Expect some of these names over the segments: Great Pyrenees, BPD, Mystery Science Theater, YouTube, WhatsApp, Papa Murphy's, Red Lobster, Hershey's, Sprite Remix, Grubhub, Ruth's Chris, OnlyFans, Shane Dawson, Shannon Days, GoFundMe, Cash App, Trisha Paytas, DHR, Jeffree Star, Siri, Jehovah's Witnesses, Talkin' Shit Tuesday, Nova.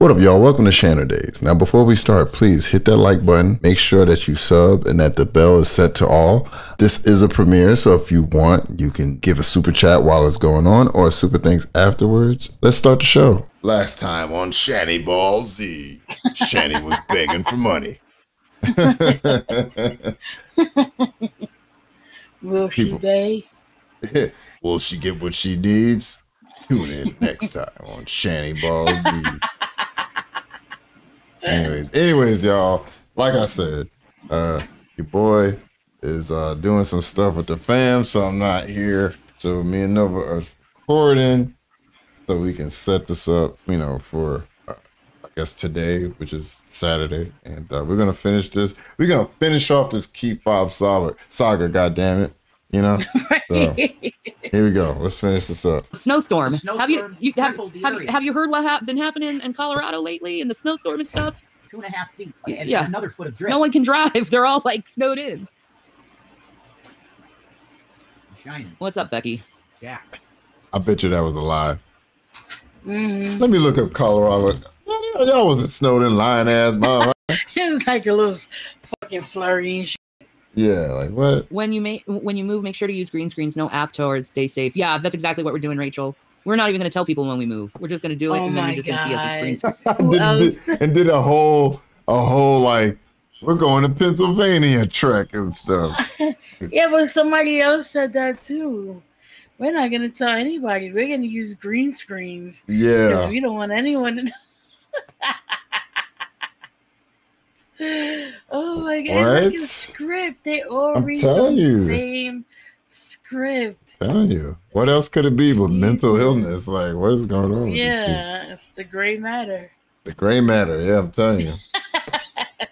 What up, y'all? Welcome to Shannon Days. Now, before we start, please hit that like button. Make sure that you sub and that the bell is set to all. This is a premiere, so if you want, you can give a super chat while it's going on or a super thanks afterwards. Let's start the show. Last time on Shanny Ball Z, Shanny was begging for money. Will she beg? Will she get what she needs? Tune in next time on Shanny Ball Z. Anyways, y'all, like I said, your boy is doing some stuff with the fam, so I'm not here. So me and Nova are recording so we can set this up, you know, for I guess today, which is Saturday, and we're gonna finish this. We're gonna finish off this Key 5 saga. God damn it, you know. So, here we go. Let's finish this up. Snowstorm. Have you heard what been happening in Colorado lately and the snowstorm and stuff? 2.5 feet. And yeah. Another foot of drift. No one can drive. They're all like snowed in. Shining. What's up, Becky? Yeah. I bet you that was a lie. Mm. Let me look up Colorado. Y'all wasn't snowed in, lying ass mom. It was like a little fucking flurry and shit. Yeah, like what? When you move, make sure to use green screens, no app tours, stay safe. Yeah, that's exactly what we're doing, Rachel. We're not even going to tell people when we move. We're just going to do it, and then you're just going to see us with green screens. and did a whole like, we're going to Pennsylvania trek and stuff. Yeah, but somebody else said that too. We're not going to tell anybody. We're going to use green screens. Yeah. Because we don't want anyone to know. Oh my God! What? It's like a script. They all read the same script. I'm telling you, what else could it be but mental illness? Like, what is going on? Yeah, it's the gray matter. The gray matter. Yeah, I'm telling you,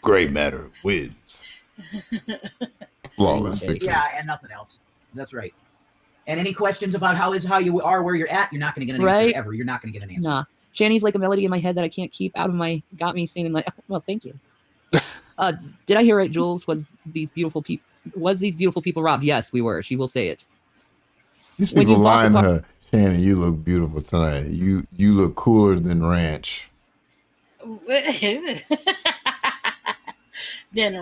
gray matter wins. Flawless victory. Yeah, and nothing else. That's right. And any questions about how you are, where you're at, you're not going to get an answer ever. You're not going to get an answer. Nah, Shanny's like a melody in my head that I can't keep out of my. Got me singing like, oh, well, thank you. Did I hear right, Jules? Was these beautiful people robbed? Yes, we were. She will say it. These people lying to her. Shannon, you look beautiful tonight. You look cooler than ranch. Than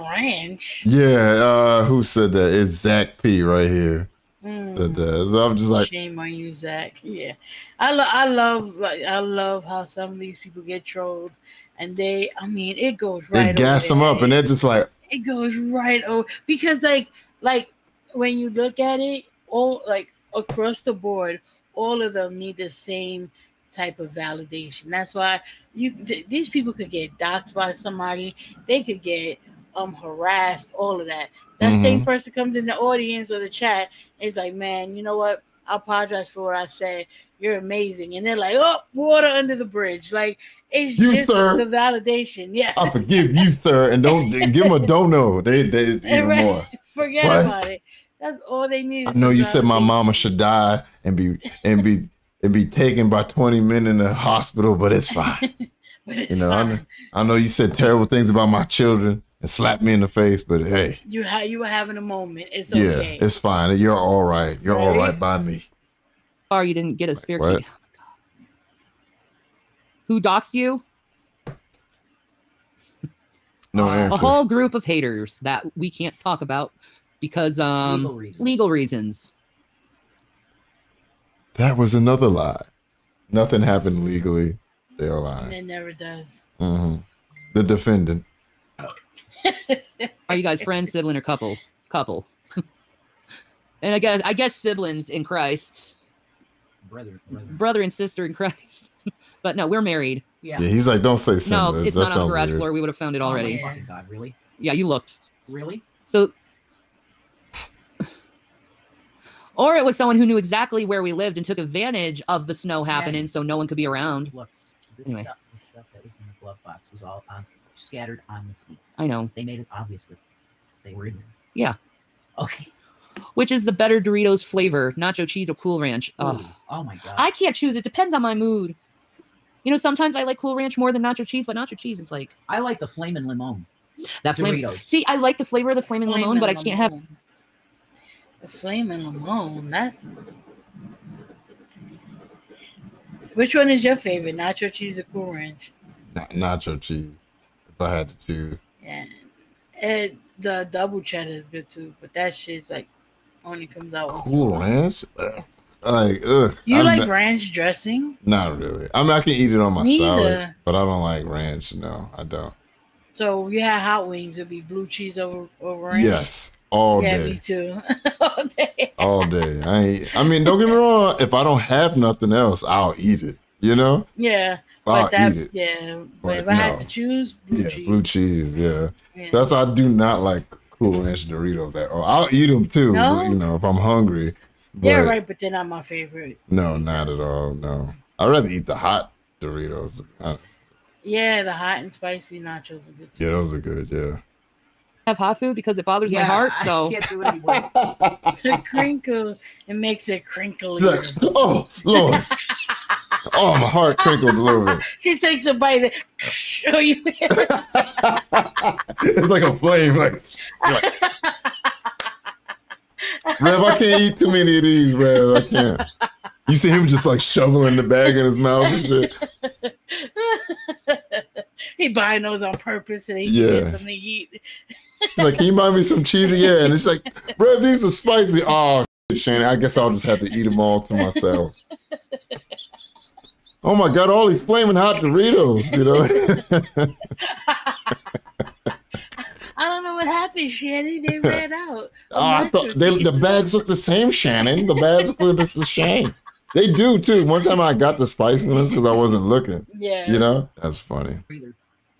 ranch. Yeah. Who said that? It's Zach P right here. Mm. So I'm just like, shame on you, Zach. Yeah, I love how some of these people get trolled. And they, I mean, it goes right over. They gas them up, and they're just like. It goes right over. Because, like when you look at it, all, like, across the board, all of them need the same type of validation. That's why these people could get doxxed by somebody. They could get harassed, all of that. That same person comes in the audience or the chat, and it's like, man, you know what? I apologize for what I said. You're amazing. And they're like, oh, water under the bridge. Like, it's you, just sir, the validation. Yeah. I forgive you, sir. And don't give them a dono. They is even right. More. Forget what? About it. That's all they need. I know you said my mama should die and be taken by 20 men in the hospital, but it's fine. But it's, you know, fine. I know you said terrible things about my children and slapped me in the face, but hey. You were having a moment. It's okay. Yeah, it's fine. You're all right. You're all right by me. Sorry you didn't get a spear key. Oh my God. Who doxed you? No answer. A whole group of haters that we can't talk about because legal reasons. That was another lie. Nothing happened legally. They're lying. It never does. Mm-hmm. The defendant. Are you guys friends, sibling, or couple? Couple. And I guess siblings in Christ. Brother and sister in Christ. But no, we're married. Yeah. Yeah, he's like, don't say something. No, it's not on the garage floor. We would have found it already. Oh my God, really? Yeah, you looked. Really? So, or it was someone who knew exactly where we lived and took advantage of the snow happening so no one could be around. Look, this stuff that was in the glove box was all scattered on the seat. I know. They made it obvious that they were in there. Yeah. Okay. Which is the better Doritos flavor, nacho cheese or Cool Ranch? Oh my God. I can't choose. It depends on my mood. You know, sometimes I like Cool Ranch more than nacho cheese, but nacho cheese is like... I like the Flamin' Limón. That flavor. See, I like the flavor of the Flamin' Limón, but I can't have... The Flamin' Limón, that's... Which one is your favorite, nacho cheese or Cool Ranch? nacho cheese, if I had to choose. Yeah, and the double cheddar is good too, but that shit's like only comes out. Cool Ranch. Like, ugh. You I'm like not, ranch dressing? Not really. I mean, I can eat it on my salad, but I don't like ranch. No, I don't. So if you had hot wings, it'd be blue cheese over ranch. Yes, all day. Yeah, me too. All day. All day. I mean, don't get me wrong. If I don't have nothing else, I'll eat it. You know? Yeah. I'll eat it. Yeah. But if I had to choose, blue cheese. Blue cheese. Yeah. That's why I do not like Cool Ranch Doritos at all. I'll eat them too. No? But, you know, if I'm hungry. But yeah, right, but they're not my favorite. No, not at all. No, I'd rather eat the hot Doritos. Yeah, the hot and spicy nachos are good. Yeah, those are good. Yeah. I have hot food because it bothers my heart. So I can't do it anyway. The crinkle, it makes it crinkly. Oh Lord! Oh, my heart crinkles a little bit. She takes a bite. Show you. It's like a flame, like. Rev, I can't eat too many of these, Rev. I can't. You see him just like shoveling the bag in his mouth and shit. He buying those on purpose and he gets something to eat. Like, can you buy me some cheesy? Yeah, and it's like, Rev, these are spicy. Oh, Shannon, I guess I'll just have to eat them all to myself. Oh my God, all these flaming hot Doritos, you know? I don't know what happened, Shannon. They ran out. I thought the bags look the same, Shannon. The bags look the same. They do too. One time I got the spicy ones because I wasn't looking. Yeah. You know? That's funny.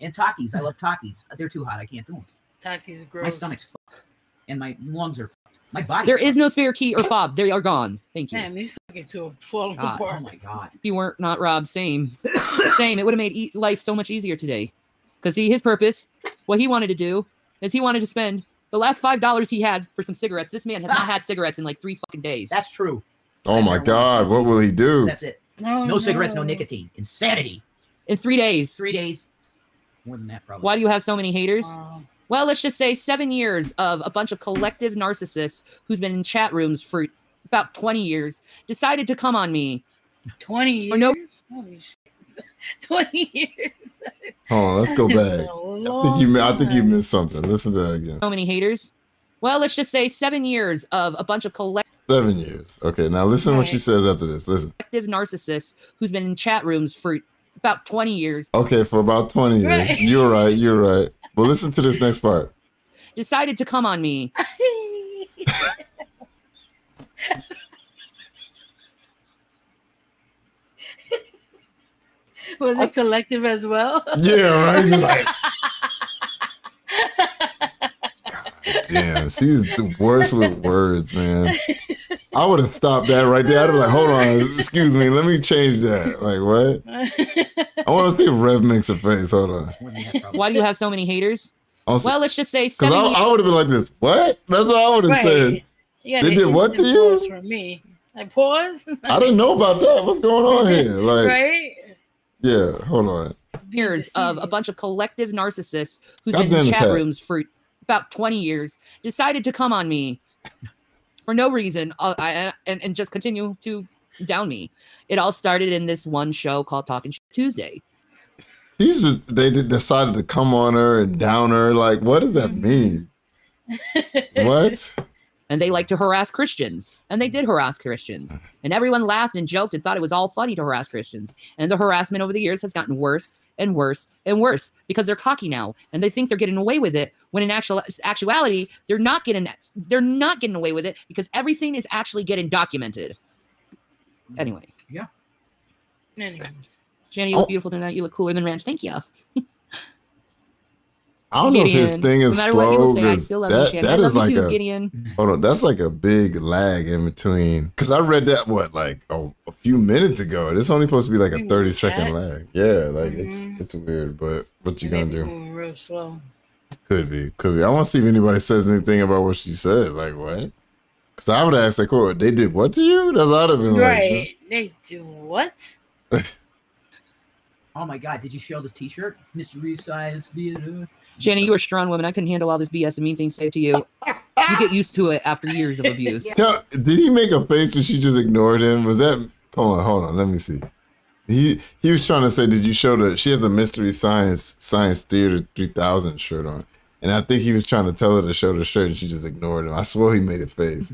And Takis. I love Takis. They're too hot. I can't do them. Takis are gross. My stomach's fucked. And my lungs are fucked. My body. There is no spare key or fob. They are gone. Thank you. Damn, these fucking two are falling apart. Oh my God. If you weren't not Rob, same. It would have made life so much easier today. Because see, his purpose, what he wanted to do, is he wanted to spend the last $5 he had for some cigarettes. This man has not had cigarettes in like 3 fucking days. That's true. Oh my God. What will he do? That's it. No cigarettes, no nicotine. Insanity. In 3 days. 3 days. More than that, probably. Why do you have so many haters? Well, let's just say 7 years of a bunch of collective narcissists who's been in chat rooms for about 20 years decided to come on me. 20 years? For no. Holy shit. 20 years. Oh, let's go back. So I think you missed something. Listen to that again. So many haters. Well, let's just say 7 years of a bunch of collective. 7 years. Okay, now listen to what she says after this. Listen. Collective narcissists who's been in chat rooms for about 20 years. Okay, for about 20 years. Right. You're right. You're right. But listen to this next part. Decided to come on me. Was it collective as well? Yeah, right. Like, God damn, she's the worst with words, man. I would have stopped that right there. I'd be like, hold on, excuse me, let me change that. Like, what? I want to see if Rev makes a face. Hold on. Why do you have so many haters? Well, let's just say. Because I would have been like this. What? That's what I would have said. They did what to you? From me. Like, pause. I didn't know about that. What's going on here? Like, right. Yeah, hold on. Years of a bunch of collective narcissists who's been in chat rooms for about 20 years decided to come on me for no reason and just continue to down me. It all started in this one show called Talkin' Shit Tuesday. They decided to come on her and down her. Like, what does that mean? What? And they like to harass Christians. And they did harass Christians. And everyone laughed and joked and thought it was all funny to harass Christians. And the harassment over the years has gotten worse and worse and worse because they're cocky now. And they think they're getting away with it when in actuality, they're not getting away with it because everything is actually getting documented. Anyway. Yeah. Anyway. Shanny, you look beautiful tonight. You look cooler than ranch. Thank you. I don't know if his thing is slow. That is like a, hold on, that's like a big lag in between. Because I read that, what, like a few minutes ago. It's only supposed to be like a 30-second lag. Yeah, like it's weird, but what you gonna do? Real slow. Could be. I want to see if anybody says anything about what she said. Like, what? Because I would ask, like, oh, they did what to you? That's what I'd have been like. Right. They do what? Oh my God, did you show this t-shirt? Mystery Science Theater. Shanny, you are a strong woman. I couldn't handle all this BS and mean things said to you. You get used to it after years of abuse. Did he make a face when she just ignored him? Was that? Hold on. Let me see. He was trying to say, did you show the, she has a Mystery Science Theater 3000 shirt on. And I think he was trying to tell her to show the shirt and she just ignored him. I swear he made a face.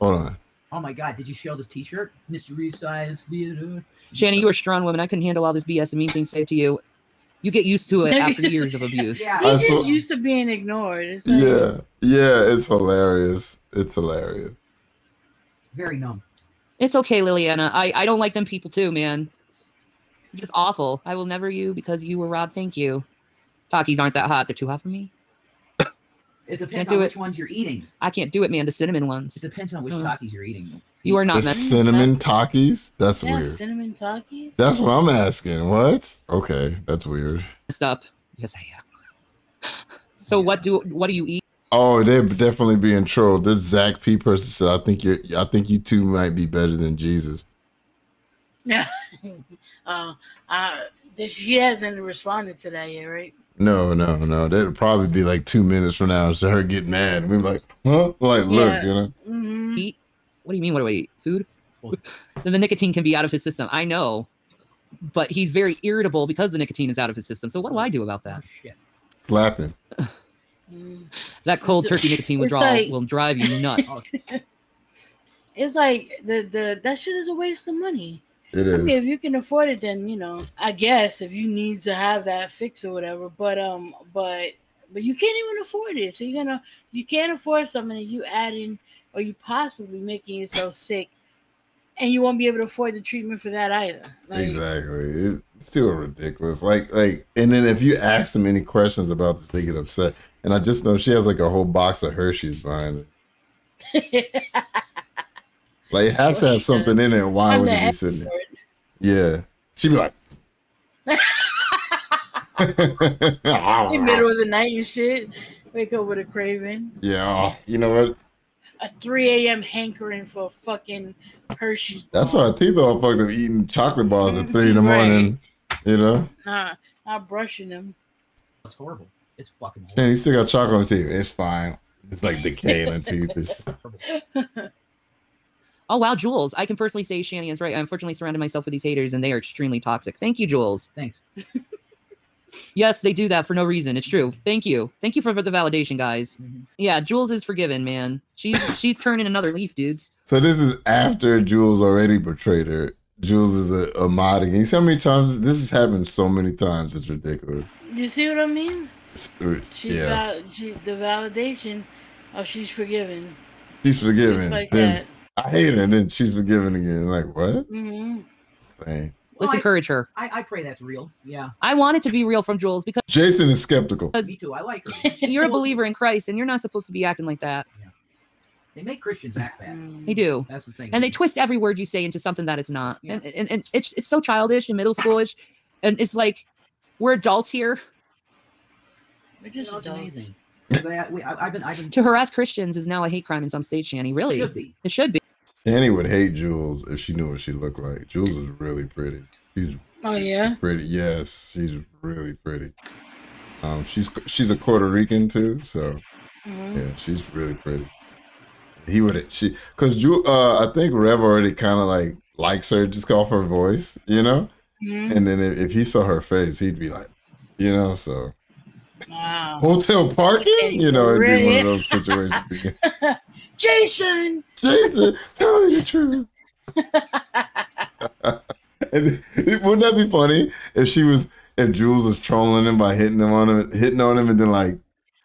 Hold on. Oh my God, did you show this t-shirt? Mystery Science Theater. Shanny, you are a strong woman. I couldn't handle all this BS and mean things said to you. You get used to it after years of abuse. Yeah. He's just used to being ignored. Yeah. Yeah, it's hilarious. It's hilarious. Very numb. It's okay, Liliana. I don't like them people too, man. Just awful. I will never you because you were robbed. Thank you. Takis aren't that hot. They're too hot for me. It depends on which ones you're eating. I can't do it, man. The cinnamon ones. It depends on which Takis you're eating. You are not the cinnamon Takis? That's weird. Cinnamon Takis? That's what I'm asking. What? Okay, that's weird. Messed up. Yes, I am. So what do you eat? Oh, they're definitely being trolled. This Zach P person said, I think you two might be better than Jesus. Yeah. She hasn't responded to that yet, right? No. That'd probably be like 2 minutes from now. So her getting mad. We're like, huh? Like, look, you know. Mm-hmm. Eat? What do you mean? What do I eat? Food? So the nicotine can be out of his system. I know, but he's very irritable because the nicotine is out of his system. So what do I do about that? Shit. Slapping. That cold turkey nicotine withdrawal will drive you nuts. It's like that shit is a waste of money. It is. I mean, if you can afford it, then you know. I guess if you need to have that fix or whatever, but you can't even afford it. So you can't afford something that you add in, or you possibly making yourself sick, and you won't be able to afford the treatment for that either. Like, exactly, it's still ridiculous. Like, and then if you ask them any questions about this, they get upset. And I just know she has like a whole box of Hershey's behind it. Like, it has to have something in it. Why would it be sitting there? Yeah. She'd be like... in the middle of the night and shit. Wake up with a craving. Yeah. You know what? A 3 a.m. hankering for a fucking Hershey bar. That's why teeth all fucked up eating chocolate bars at 3 in the morning. You know? Nah. Not brushing them. That's horrible. It's fucking horrible. And he still got chocolate on his teeth. It's fine. It's like decaying on teeth. Oh, wow, Jules. I can personally say Shanny is right. I unfortunately surrounded myself with these haters, and they are extremely toxic. Thank you, Jules. Thanks. Yes, they do that for no reason. It's true. Thank you. Thank you for the validation, guys. Mm-hmm. Yeah, Jules is forgiven, man. She's turning another leaf, dudes. So this is after Jules already betrayed her. Jules is a mod again. You see how many times? This has happened so many times. It's ridiculous. Do you see what I mean? The validation. Oh, she's forgiven. She's forgiven. Like that. I hate her, and then she's forgiven again. Like, what? Mm-hmm. Same. Let's encourage her. I pray that's real. Yeah. I want it to be real from Jules because Jason is skeptical. Me too. I like her. You're a believer in Christ, and you're not supposed to be acting like that. Yeah. They make Christians act bad. They do. That's the thing. And they twist every word you say into something that it's not. Yeah. And it's so childish and middle schoolish, and it's like we're adults here. We're just amazing. To harass Christians is now a hate crime in some states, Shanny. Really? It should be. It should be. Annie would hate Jules if she knew what she looked like. Jules is really pretty. She's pretty. Yes, she's really pretty. She's a Puerto Rican too, so yeah, she's really pretty. He would because Jules. I think Rev already kind of like likes her just off her voice, you know. Mm-hmm. And then if he saw her face, he'd be like, you know, so wow. Hotel parking, you know, it'd be one of those situations. Jason, tell me the truth. And wouldn't that be funny if Jules was trolling him by hitting on him, and then like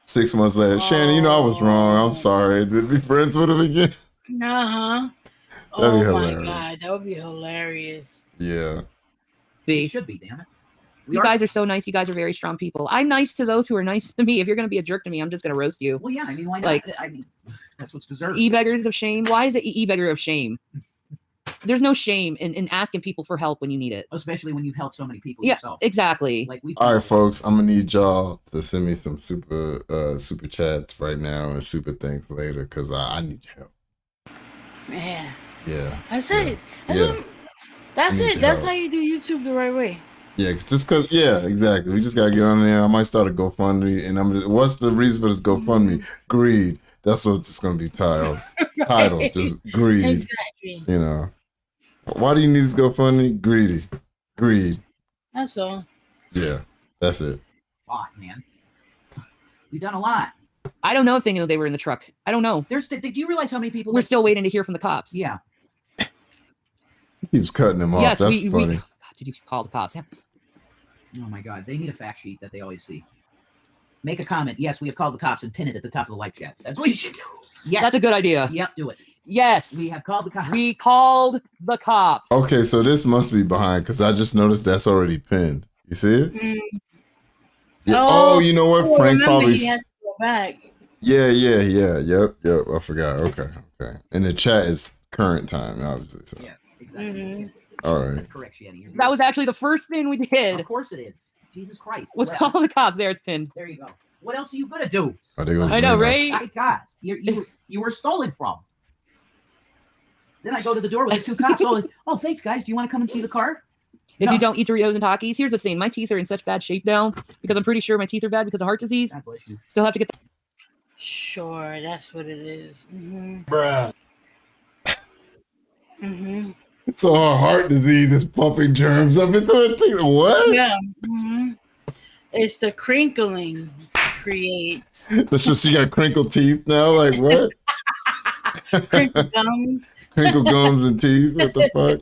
6 months later, Shanny, you know, I was wrong. I'm sorry. Did we be friends with him again? Oh my God, that would be hilarious. Yeah, it should be. Damn it. You guys are so nice. You guys are very strong people. I'm nice to those who are nice to me. If you're going to be a jerk to me, I'm just going to roast you. Well, yeah. I mean, why not? Like, I mean, that's what's deserved. E-beggars of shame. Why is it e-beggar of shame? There's no shame in asking people for help when you need it. Especially when you've helped so many people yourself. Yeah, exactly. Like all right, folks. I'm going to need y'all to send me some super chats right now and super thanks later because I need help. Man. Yeah. That's it. That's it. That's how you do YouTube the right way. Yeah, exactly. We just gotta get on there. I might start a GoFundMe, and what's the reason for this GoFundMe? Greed. That's what it's gonna be titled. Right. Title, just greed. Exactly. You know, why do you need this GoFundMe? Greedy. Agreed. That's all. Yeah, that's it. Lot, man. You've done a lot. I don't know if they knew they were in the truck. I don't know. There's. Do you realize how many people? We're still waiting to hear from the cops. Yeah. He was cutting them off. Yes, that's funny. God, did you call the cops? Yeah. Oh my God, they need a fact sheet that they always see. Make a comment. Yes, we have called the cops, and pin it at the top of the live chat. That's what you should do. Yeah, that's a good idea. Yep, do it. Yes, we have called the cops. We called the cops. Okay, so this must be behind because I just noticed that's already pinned. You see it? Mm-hmm. Yeah. Oh, you know what? Frank probably. He has to go back. Yeah. Yep. I forgot. Okay. And the chat is current time, obviously. So. Yes, exactly. Mm-hmm. All right. Correct, Shanny. That was actually the first thing we did. Of course it is. Jesus Christ. Let's call the cops. There, it's pinned. There you go. What else are you going to do? I know, right? My God. You were stolen from. Then I go to the door with the two cops. Oh, thanks, guys. Do you want to come and see the car? If you don't eat Doritos and Takis, here's the thing. My teeth are in such bad shape now because I'm pretty sure my teeth are bad because of heart disease. God bless you. Still have to get the... Sure, that's what it is. Mm-hmm. Bruh. Mm-hmm. So her heart disease is pumping germs up into the thing. What? Yeah. Mm-hmm. It's the crinkling creates. So she got crinkled teeth now? Like what? Crinkled gums. Crinkled gums and teeth? What the fuck?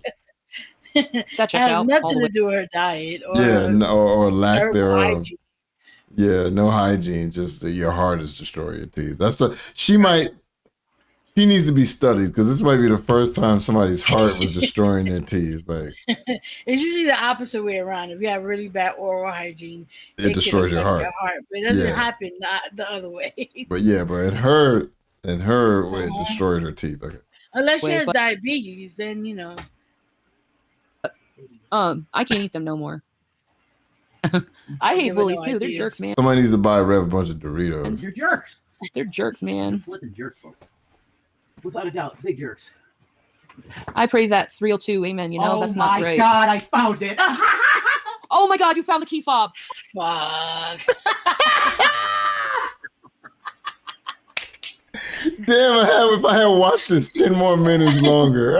That has nothing to do with her diet. Or or lack thereof. Yeah, no hygiene. Just your heart is destroying your teeth. That's the... He needs to be studied because this might be the first time somebody's heart was destroying their teeth. Like it's usually the opposite way around. If you have really bad oral hygiene, it destroys your heart. But it doesn't happen the other way. But yeah, but it hurt, and it destroyed her teeth. Okay. Unless she has diabetes, then you know. I can't eat them no more. I hate bullies too. They're jerks, man. Somebody needs to buy Rev a bunch of Doritos. And they're jerks. They're jerks, man. Flipping jerks. Without a doubt, big jerks. I pray that's real too. Amen. You know, that's not great. Oh my God, I found it. Oh my God, you found the key fob. Fuck. Damn, if I had watched this 10 more minutes longer.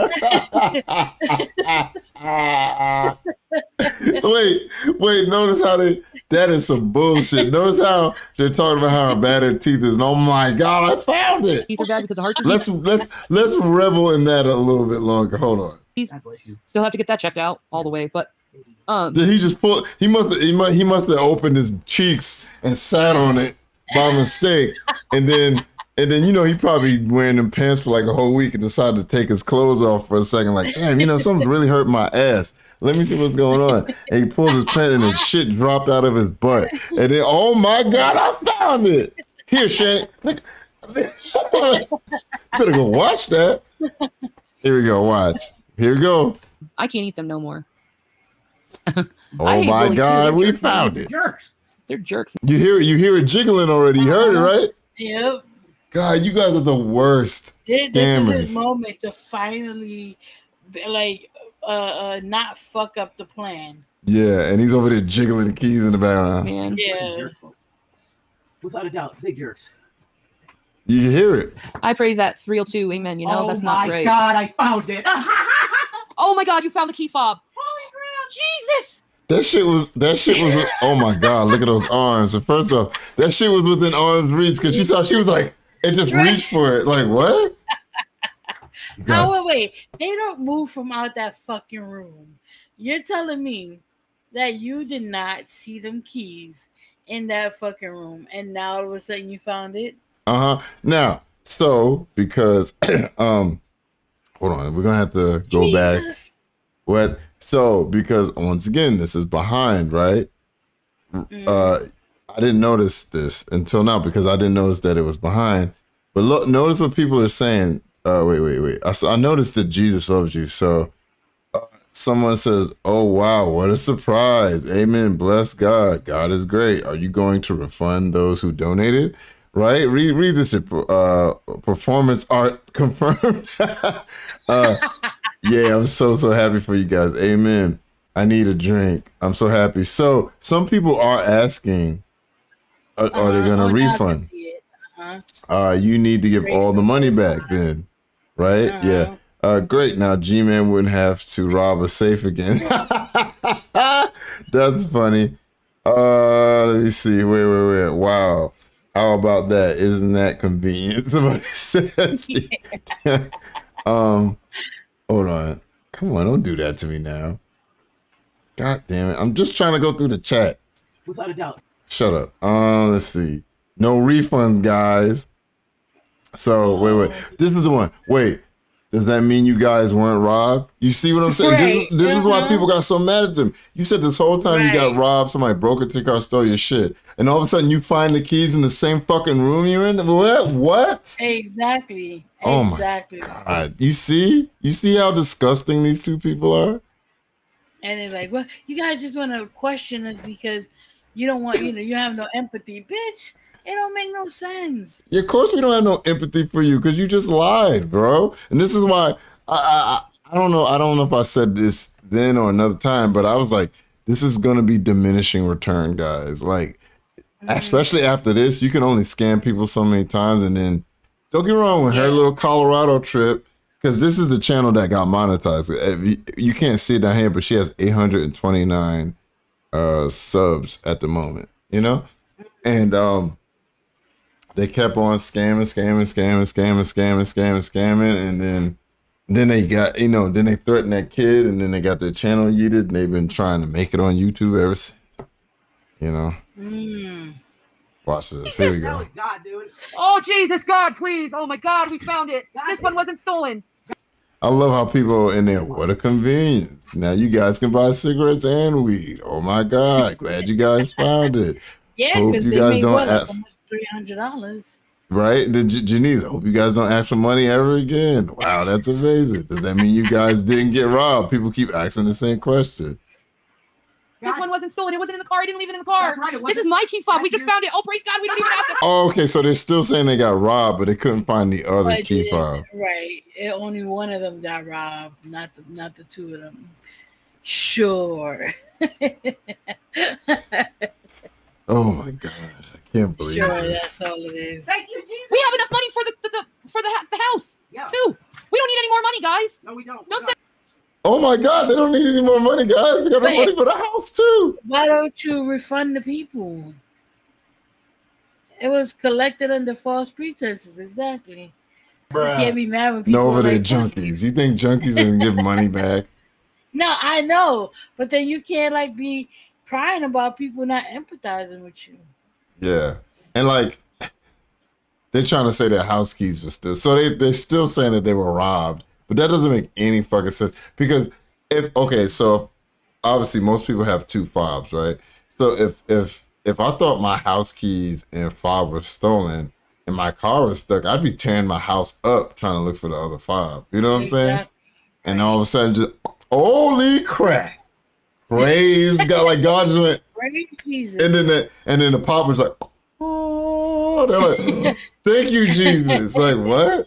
Wait, notice how that is some bullshit. Notice how they're talking about how bad her teeth is. And oh my God, I found it. Teeth are bad because of heart disease. Let's revel in that a little bit longer. Hold on. Still have to get that checked out all the way, but did he just pull? He must have opened his cheeks and sat on it by mistake, and then you know he probably wearing them pants for like a whole week and decided to take his clothes off for a second. Like, damn, you know something really hurt my ass. Let me see what's going on. And he pulled his pants and the shit dropped out of his butt. And then, oh my God, I found it. Here, Shannon. Better go watch that. Here we go. Watch. Here we go. I can't eat them no more. Oh my God, we found it. Jerks. They're jerks. You hear it jiggling already. You heard it, right? Yep. God, you guys are the worst scammers. This is a moment to finally, like, not fuck up the plan. Yeah, and he's over there jiggling the keys in the background. Man. Yeah. Without a doubt, big jerks. You hear it. I pray that's real too. Amen. You know, that's not great. Oh my God, I found it. Oh my God, you found the key fob. Holy grail, Jesus. That shit was oh my God, look at those arms. And first off, that shit was within arm's reach because she saw, she was like, it just reached for it. Like, what? Yes. Oh, wait. They don't move from out that fucking room. You're telling me that you did not see them keys in that fucking room, and now all of a sudden you found it? Uh-huh. Now, so, because, hold on. We're going to have to go back. What? So, because, once again, this is behind, right? Mm. I didn't notice this until now because I didn't notice that it was behind. But look, notice what people are saying. Wait. I noticed that Jesus loves you. So someone says, oh, wow, what a surprise. Amen. Bless God. God is great. Are you going to refund those who donated? Right? Read this. Performance art confirmed. Yeah, I'm so happy for you guys. Amen. I need a drink. I'm so happy. So some people are asking, are they going to refund? You need to give all the money back then. Right? Yeah. Great. Now G-Man wouldn't have to rob a safe again. That's funny. Let me see. Wait. Wow. How about that? Isn't that convenient? Somebody says. Yeah. Hold on. Come on, don't do that to me now. God damn it. I'm just trying to go through the chat. Without a doubt. Shut up. Let's see. No refunds, guys. So, wait. This is the one. Wait. Does that mean you guys weren't robbed? You see what I'm saying? Right. This is why people got so mad at them. You said this whole time you got robbed, somebody broke into your car, stole your shit. And all of a sudden you find the keys in the same fucking room you're in? What? Exactly. Oh my God. You see how disgusting these two people are? And it's like, well, you guys just want to question us because you don't want, you have no empathy. Bitch, it don't make no sense. Yeah, of course we don't have no empathy for you because you just lied, bro. And this is why I don't know. I don't know if I said this then or another time, but I was like, this is going to be diminishing return, guys. Like, especially after this, you can only scam people so many times. And then don't get wrong with her little Colorado trip, because this is the channel that got monetized. You can't see it down here, but she has 829 subs at the moment, you know? And they kept on scamming, and then they got, then they threatened that kid, and then they got their channel yeeted, and they've been trying to make it on YouTube ever since. You know? Watch this. Here we go. Oh, Jesus, God, please. Oh, my God, we found it. This one wasn't stolen. I love how people are in there. What a convenience. Now you guys can buy cigarettes and weed. Oh, my God. Glad you guys found it. Yeah, because you guys don't ask $300. Right? Janice, hope you guys don't ask for money ever again. Wow, that's amazing. Does that mean you guys didn't get robbed? People keep asking the same question. This one wasn't stolen. It wasn't in the car. I didn't leave it in the car. Right, this is my key fob. We just found it. Oh, praise God. We don't even have to. Oh, okay. So they're still saying they got robbed, but they couldn't find the other key fob. Right. Only one of them got robbed, not the two of them. Sure. Oh, my God. I can't believe this. That's all it is. Thank you, Jesus. We have enough money for the house, too. We don't need any more money, guys. No, we don't. Don't. Oh my God, they don't need any more money, guys. We got the money for the house too. Why don't you refund the people? It was collected under false pretenses, exactly. Bruh. You can't be mad with people. Nova, they're junkies. You think junkies are gonna give money back? No, I know, but then you can't be crying about people not empathizing with you. Yeah, and they're trying to say their house keys were still, so they're still saying that they were robbed. But that doesn't make any fucking sense, because so obviously most people have two fobs, right? So if I thought my house keys and fob were stolen and my car was stuck, I'd be tearing my house up trying to look for the other fob. You know what I'm saying? And all of a sudden, just holy crap! Praise God! Like God just went, praise Jesus. And then the pop was like, oh, they're like, thank you Jesus. Like what?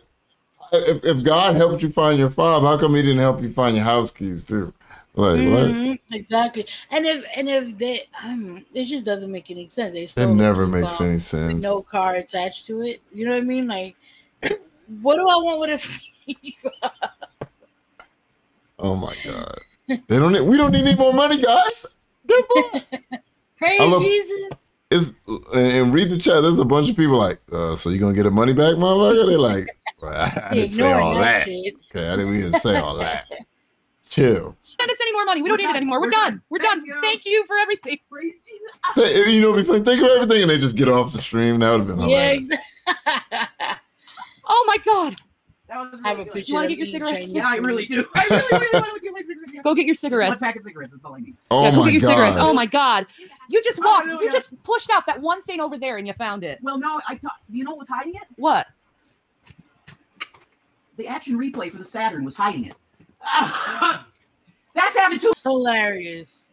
If God helped you find your fob, how come he didn't help you find your house keys too? Like what? Exactly. And if they, it just doesn't make any sense. It never makes any sense. With no car attached to it. You know what I mean? Like, what do I want with a fob? Oh my God! They don't. We don't need any more money, guys. Praise Jesus. And read the chat. There's a bunch of people like, so you gonna get the money back, motherfucker? They're like, well, I didn't say all that. Okay, I didn't even say all that. Chill. Don't send us any more money. We don't need it anymore. We're done. We're done. Thank you for everything. You know, we thank you for everything, and they just get off the stream. That would have been hilarious. Yeah, oh my God. Have a picture. You want to get your cigarettes? Yeah, I really do. I really want to get my cigarettes. Go get your cigarettes. One pack of cigarettes. That's all I need. Oh my God. Oh my God. You just walked. You just pushed out that one thing over there and you found it. Well, no, you know what's hiding it? What? The action replay for the Saturn was hiding it. That's happened too. Hilarious.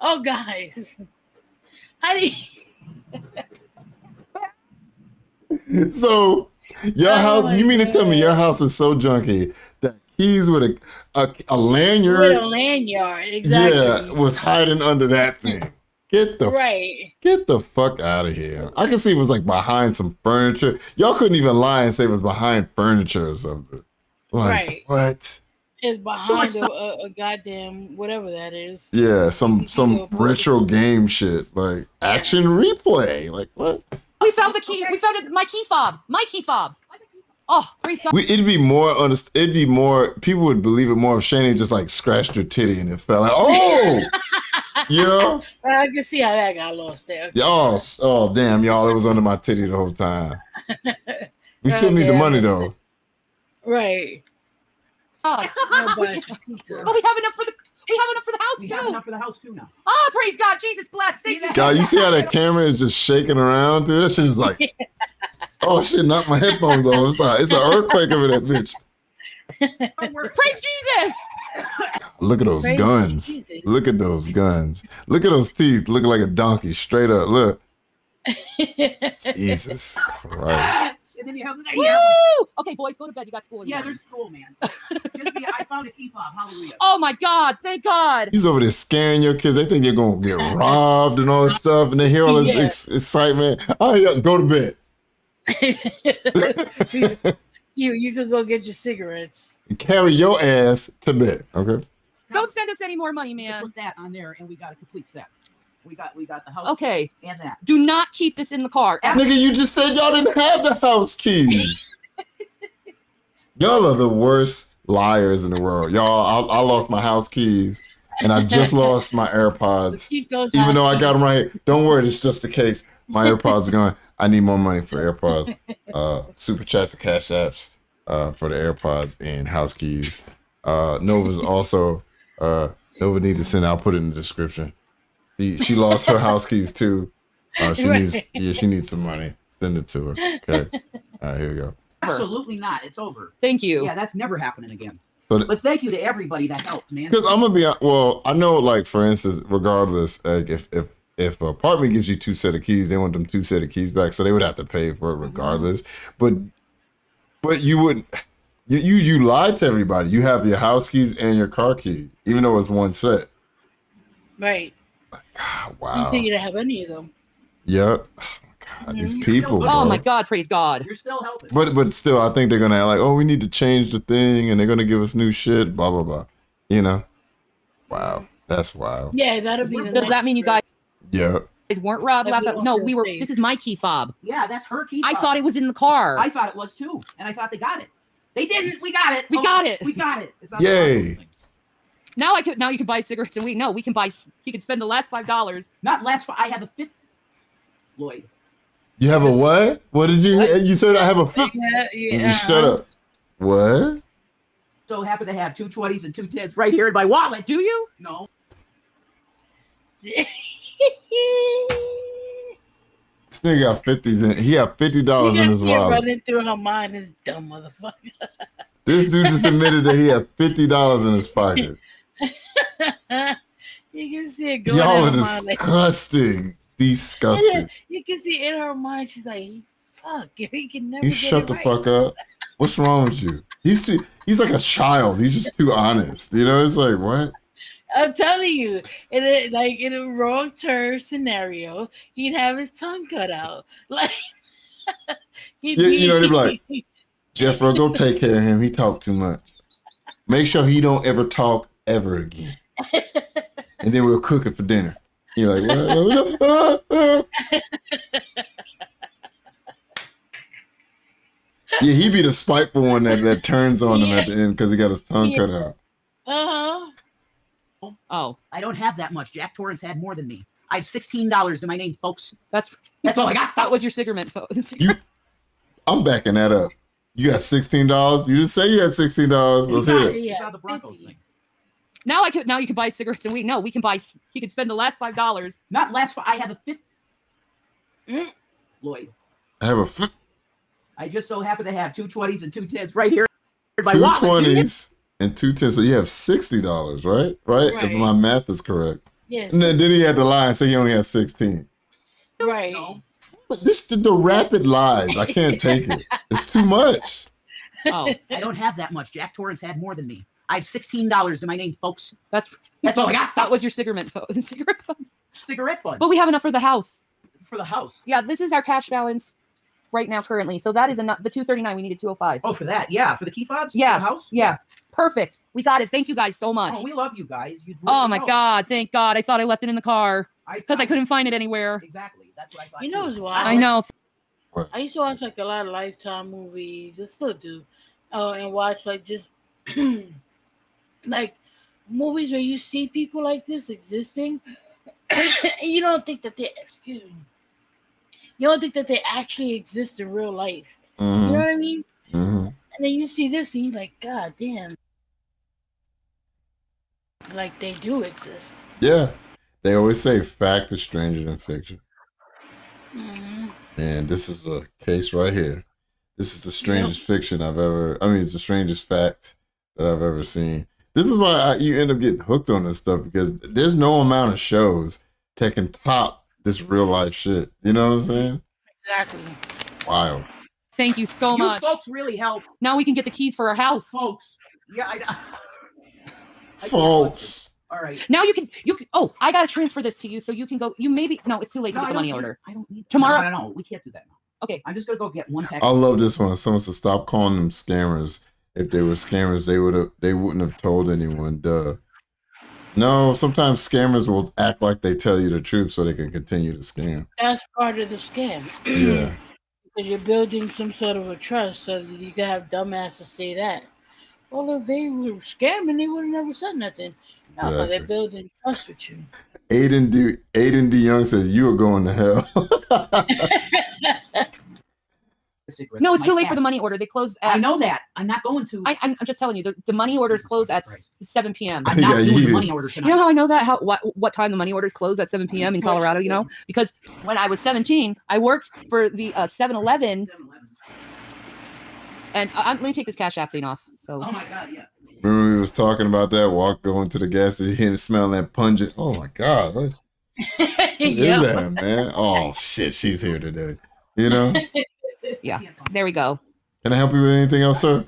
Oh, guys. So. Your house, you mean to tell me your house is so junky that keys with a lanyard? With a lanyard, exactly. Yeah, was hiding under that thing. Get the fuck out of here. I can see it was behind some furniture. Y'all couldn't even lie and say it was behind furniture or something. Like, what? is behind a goddamn whatever that is. Yeah, some retro game shit like action replay. Like what? We found the key. We found it, my key fob. My key fob. Oh, praise God. It'd be more honest. It'd be more. People would believe it more if Shannon just like scratched her titty and it fell out. Oh. You know? I can see how that got lost there. Y'all, oh damn, y'all! It was under my titty the whole time. We still need the money though. Right. Oh, we have enough for the. We have enough for the house too. We have enough for the house too now. Oh, praise God, Jesus bless. God, you see how that camera is just shaking around, dude? That shit is like, oh shit, knock my headphones off. It's an earthquake over that bitch. Praise Jesus. Look at those guns. Jesus. Look at those guns. Look at those teeth. Look like a donkey straight up. Look. Jesus Christ. And then you have the Woo! Okay, boys, go to bed. You got school. Yeah, there's school, man. I found a key fob. Hallelujah. Oh my God, thank God. He's over there scaring your kids. They think you're gonna get robbed and all this stuff, and they hear all this excitement. Oh yeah, go to bed. You could go get your cigarettes. Carry your ass to bed, okay? Don't send us any more money, man. Put that on there, and we got a complete set. We got the house. Okay, and that. Do not keep this in the car. Nigga, you just said y'all didn't have the house key. Y'all are the worst liars in the world, y'all. I lost my house keys, and I just lost my AirPods. Even though I got them right, don't worry, it's just the case. My AirPods are gone. I need more money for AirPods. Super chats and Cash Apps for the AirPods and house keys. Nova's also Nova needs to send. I'll put it in the description. She lost her house keys too. She needs some money. Send it to her. Okay. All right, here we go. Absolutely not. It's over. Thank you. Yeah, that's never happening again. So but thank you to everybody that helped, man. Because I'm gonna be I know, like for instance, regardless, like if an apartment gives you 2 sets of keys, they want them 2 sets of keys back, so they would have to pay for it regardless. But you wouldn't. You lied to everybody. You have your house keys and your car key, even though it's 1 set. Right. God, wow. You think you didn't have any of them? Yep. Oh my God, these people. Oh my God, praise God. You're still helping. But still, I think they're gonna like, oh, we need to change the thing, and they're gonna give us new shit. Blah blah blah. You know? Wow, that's wild. Yeah, that'll be. Does that mean you guys? Yep. Weren't robbed? No, we were. This is my key fob. Yeah, that's her key fob. I thought it was in the car. I thought it was too, and I thought they got it. They didn't. We got it. We got it. We got it. It's yay. Now I could. Now you can buy cigarettes and weed. No, we can buy. You can spend the last $5. Not last. I have a $50. Lloyd. You have a what? What did you? What? You said I have a $50. Yeah. Shut up. What? So happen to have 2 20s and 2 10s right here in my wallet. Do you? No. This nigga got 50s. He got $50 in his wallet. Running through her mind, this dumb motherfucker. This dude just admitted that he had $50 in his pocket. You can see it going. Y'all are disgusting, like, disgusting. You can see in her mind, she's like, "Fuck, he can never." You shut the fuck up. What's wrong with you? He's too. He's like a child. He's just too honest. You know, it's like what. I'm telling you, in a wrong turn scenario, he'd have his tongue cut out. Like, you know, they'd be like, "Jeffro, go take care of him. He talked too much. Make sure he don't ever talk ever again." And then we'll cook it for dinner. You're like, what? Yeah, he be the spiteful one that turns on him at the end because he got his tongue cut out. Uh-huh. Oh, I don't have that much. Jack Torrance had more than me. I have $16 to my name, folks. That's all I got. That was your cigarette, folks. I'm backing that up. You got $16. You didn't say you had $16. Let's hear it. Yeah. Now I could. Now you can buy cigarettes and weed. No, we can buy. You can spend the last $5. Not last. I have a $50. Lloyd. I have a $50. I just so happen to have 2 20s and 2 10s right here. 2 20s and 2 10s. So you have $60, right? Right. If my math is correct. Yes. And then he had to lie and say he only had 16. Right. No. But this the rapid lies. I can't take it. It's too much. Oh, I don't have that much. Jack Torrance had more than me. I have $16 to my name, folks. That's all I got. That was your cigarette funds. But we have enough for the house. For the house. Yeah, this is our cash balance right now currently. So that is enough. The $239. We needed $205. Oh, for that. Yeah, for the key fobs. Yeah, for the house. Yeah. perfect. We got it. Thank you guys so much. Oh, we love you guys. Really oh my God. Thank God. I thought I left it in the car because I couldn't find it anywhere. Exactly. That's what I thought. You know why? I know. I used to watch like a lot of Lifetime movies. I still do. Oh, and watch like just like movies where you see people like this existing. You don't think that they, excuse me, you don't think that they actually exist in real life. Mm-hmm. You know what I mean? Mm-hmm. And then you see this and you're like, God damn. Like they do exist. Yeah. They always say fact is stranger than fiction. Mm-hmm. And this is a case right here. This is the strangest fiction I've ever, I mean, it's the strangest fact that I've ever seen. This is why you end up getting hooked on this stuff, because there's no amount of shows that can top this real life shit. You know what I'm saying? Exactly. It's wild. Thank you so much. You folks really help. Now we can get the keys for our house. Folks. Yeah, I folks. All right. Now you can, oh, I got to transfer this to you so you can go, you maybe, no, it's too late to get the money order. I don't need tomorrow. No, we can't do that now. Okay, I'm just going to go get one pack. I love this one. Someone said, stop calling them scammers. If they were scammers, they wouldn't have told anyone. Duh. No, sometimes scammers will act like they tell you the truth so they can continue to scam. That's part of the scam. Yeah. You're building some sort of a trust so that you can have dumbasses say that. Well, if they were scamming, they would have never said nothing. No, exactly. But they're building trust with you. Aiden D. Young says, you are going to hell. No, it's too late for the money order. They close at, I know that. I'm not going to. I'm just telling you, the money orders close at 7 p.m. I'm not doing the money order tonight. You know how I know that? How what time the money orders close at 7 p.m. in Colorado, you know? Because when I was 17, I worked for the 7-Eleven. And let me take this Cash App thing off. So. Oh, my God, yeah. Remember we was talking about that, walk going to the gas station and smelling that pungent. Oh, my God. What is that, man? Oh, shit, she's here today. You know? Yeah, there we go. Can I help you with anything else, sir?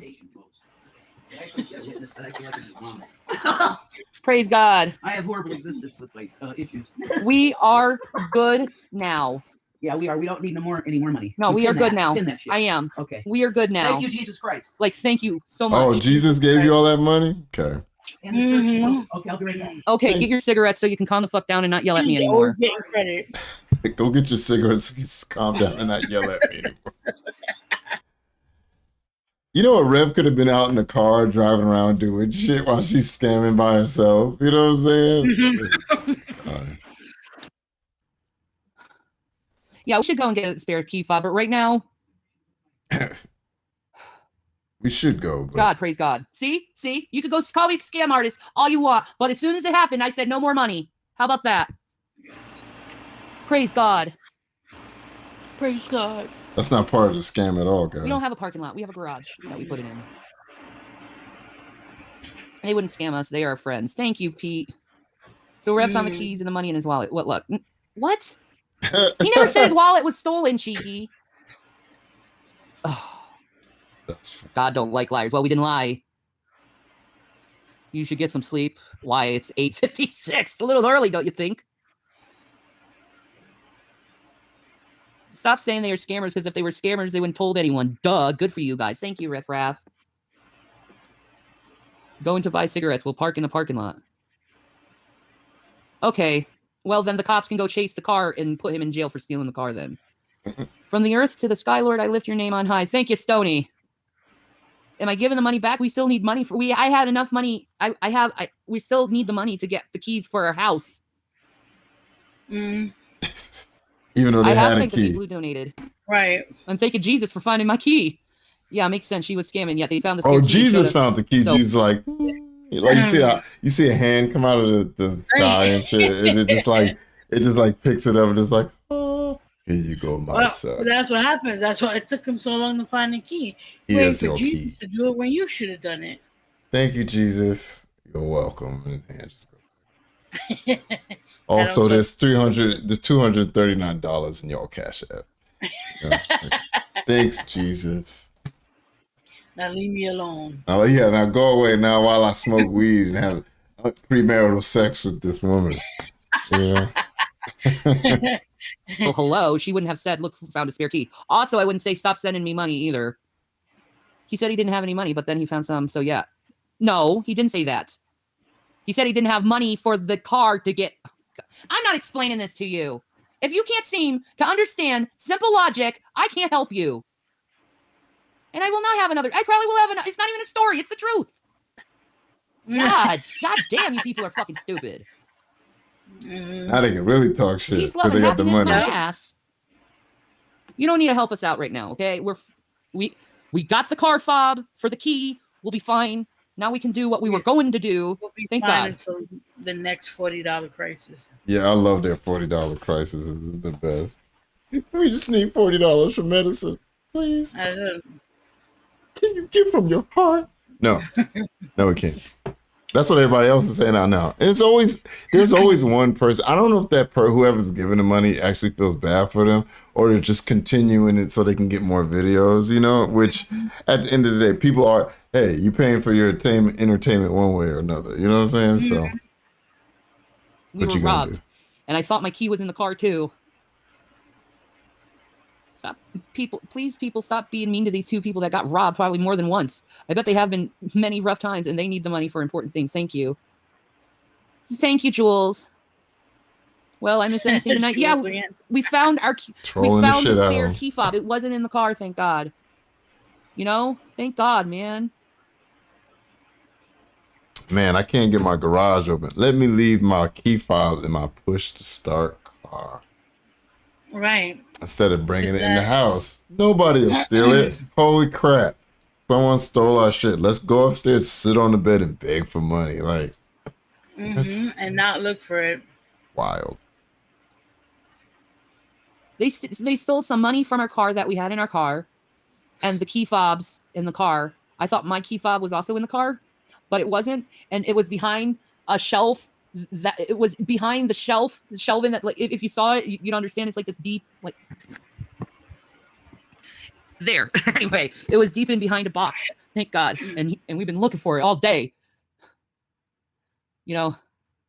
Praise God. I have horrible existence with my issues. We are good now. Yeah, we are. We don't need any more money. No, we are good now. I am. Okay. We are good now. Thank you, Jesus Christ. Like, thank you so much. Oh, Jesus gave you all that money? Okay. And the church, okay, I'll be right back. Okay, get your cigarettes so you can calm the fuck down and not yell at me anymore. Go get your cigarettes so you can calm down and not yell at me anymore. You know what? Rev could have been out in the car driving around doing shit while she's scamming by herself. You know what I'm saying? God. Yeah, we should go and get a spare key fob, but right now... We should go. But... God, praise God. See, you could go call me a scam artist all you want, but as soon as it happened, I said no more money. How about that? Praise God. Praise God. That's not part of the scam at all, guys. We don't have a parking lot. We have a garage that we put it in. They wouldn't scam us. They are friends. Thank you, Pete. So Rev found the keys and the money in his wallet. What luck? What? He never said his wallet was stolen, cheeky. Oh. God don't like liars. Well, we didn't lie. You should get some sleep. Why, it's 8:56. A little early, don't you think? Stop saying they are scammers, because if they were scammers, they wouldn't have told anyone. Duh. Good for you guys. Thank you, Riff Raff. Going to buy cigarettes. We'll park in the parking lot. Okay. Well, then the cops can go chase the car and put him in jail for stealing the car then. From the earth to the sky, Lord, I lift your name on high. Thank you, Stoney. Am I giving the money back? We still need money for I had enough money. We still need the money to get the keys for our house. Mm. Even though they had a key. Blue donated. Right. I'm thanking Jesus for finding my key. Yeah, it makes sense. She was scamming. Yeah, they found the key. Oh, Jesus found the key. So, Jesus like you see a hand come out of the guy and shit, and it just like picks it up and it's like. Here you go, my son. That's what happens. That's why it took him so long to find the key. Wait for Jesus to do it when you should have done it. Thank you, Jesus. You're welcome. Also, there's $239 in your Cash App. Thanks, Jesus. Now leave me alone. Oh yeah, now go away now while I smoke weed and have premarital sex with this woman. Yeah. Well, hello. She wouldn't have said, look, found a spare key. Also, I wouldn't say, stop sending me money either. He said he didn't have any money, but then he found some. So, yeah. No, he didn't say that. He said he didn't have money for the car to get... I'm not explaining this to you. If you can't seem to understand simple logic, I can't help you. And I will not have another... I probably will have another... It's not even a story. It's the truth. God. God damn, you people are fucking stupid. Now they can really talk shit. He's loving they got the money. My ass. You don't need to help us out right now, okay? We got the car fob for the key. We'll be fine. Now we can do what we were going to do. We'll be fine until the next $40 crisis. Yeah, I love their $40 crisis. It's the best. We just need $40 for medicine, please. Can you give from your heart? No, no, we can't. That's what everybody else is saying out now. And it's always, there's always one person. I don't know if that whoever's giving the money actually feels bad for them, or they're just continuing it so they can get more videos, you know, which at the end of the day, people are, hey, you're paying for your entertainment one way or another. You know what I'm saying? So we were robbed, and I thought my key was in the car too. Stop, people, please, people, stop being mean to these two people that got robbed probably more than once. I bet they have been many rough times, and they need the money for important things. Thank you. Thank you, Jules. Well, I missed anything tonight. Yeah, we found our key. We found the spare key fob. It wasn't in the car, thank God. You know? Thank God, man. Man, I can't get my garage open. Let me leave my key fob in my push-to-start car. Right. Instead of bringing it in the house, nobody will steal it. Holy crap. Someone stole our shit. Let's go upstairs, sit on the bed, and beg for money. Like, and not look for it. Wild. They stole some money from our car that we had in our car, and the key fobs in the car. I thought my key fob was also in the car, but it wasn't. And it was behind a shelf. That it was behind the shelving that, like, if you saw it, you'd understand. It's like this deep, like there. Anyway, it was deep in behind a box. Thank God, and we've been looking for it all day. You know.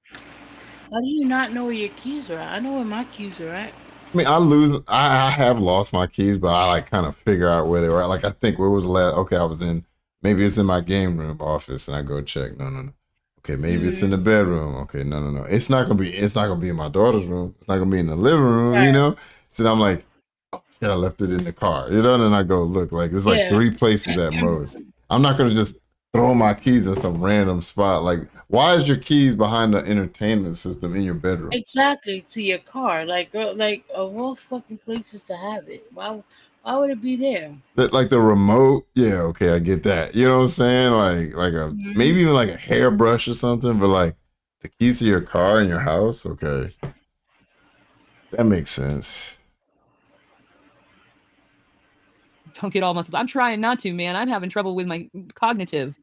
How do you not know where your keys are at? I know where my keys are at. I mean, I have lost my keys, but I like kind of figure out where they were at. Like, I think where was the last? Okay, I was in. Maybe it's in my game room office, and I go check. No. Okay, maybe it's in the bedroom. Okay, no. It's not gonna be in my daughter's room. It's not gonna be in the living room, you know? So I'm like, oh shit, I left it in the car, you know? And then I go look, like there's like three places at most. I'm not gonna just throw my keys in some random spot. Like, why is your keys behind the entertainment system in your bedroom? Exactly, to your car. Like, girl, like of all fucking places to have it. Why would it be there? Like the remote? Yeah, okay, I get that. You know what I'm saying? Like a maybe even like a hairbrush or something, but like the keys to your car and your house? Okay. That makes sense. Don't get all muscled. I'm trying not to, man. I'm having trouble with my cognitive.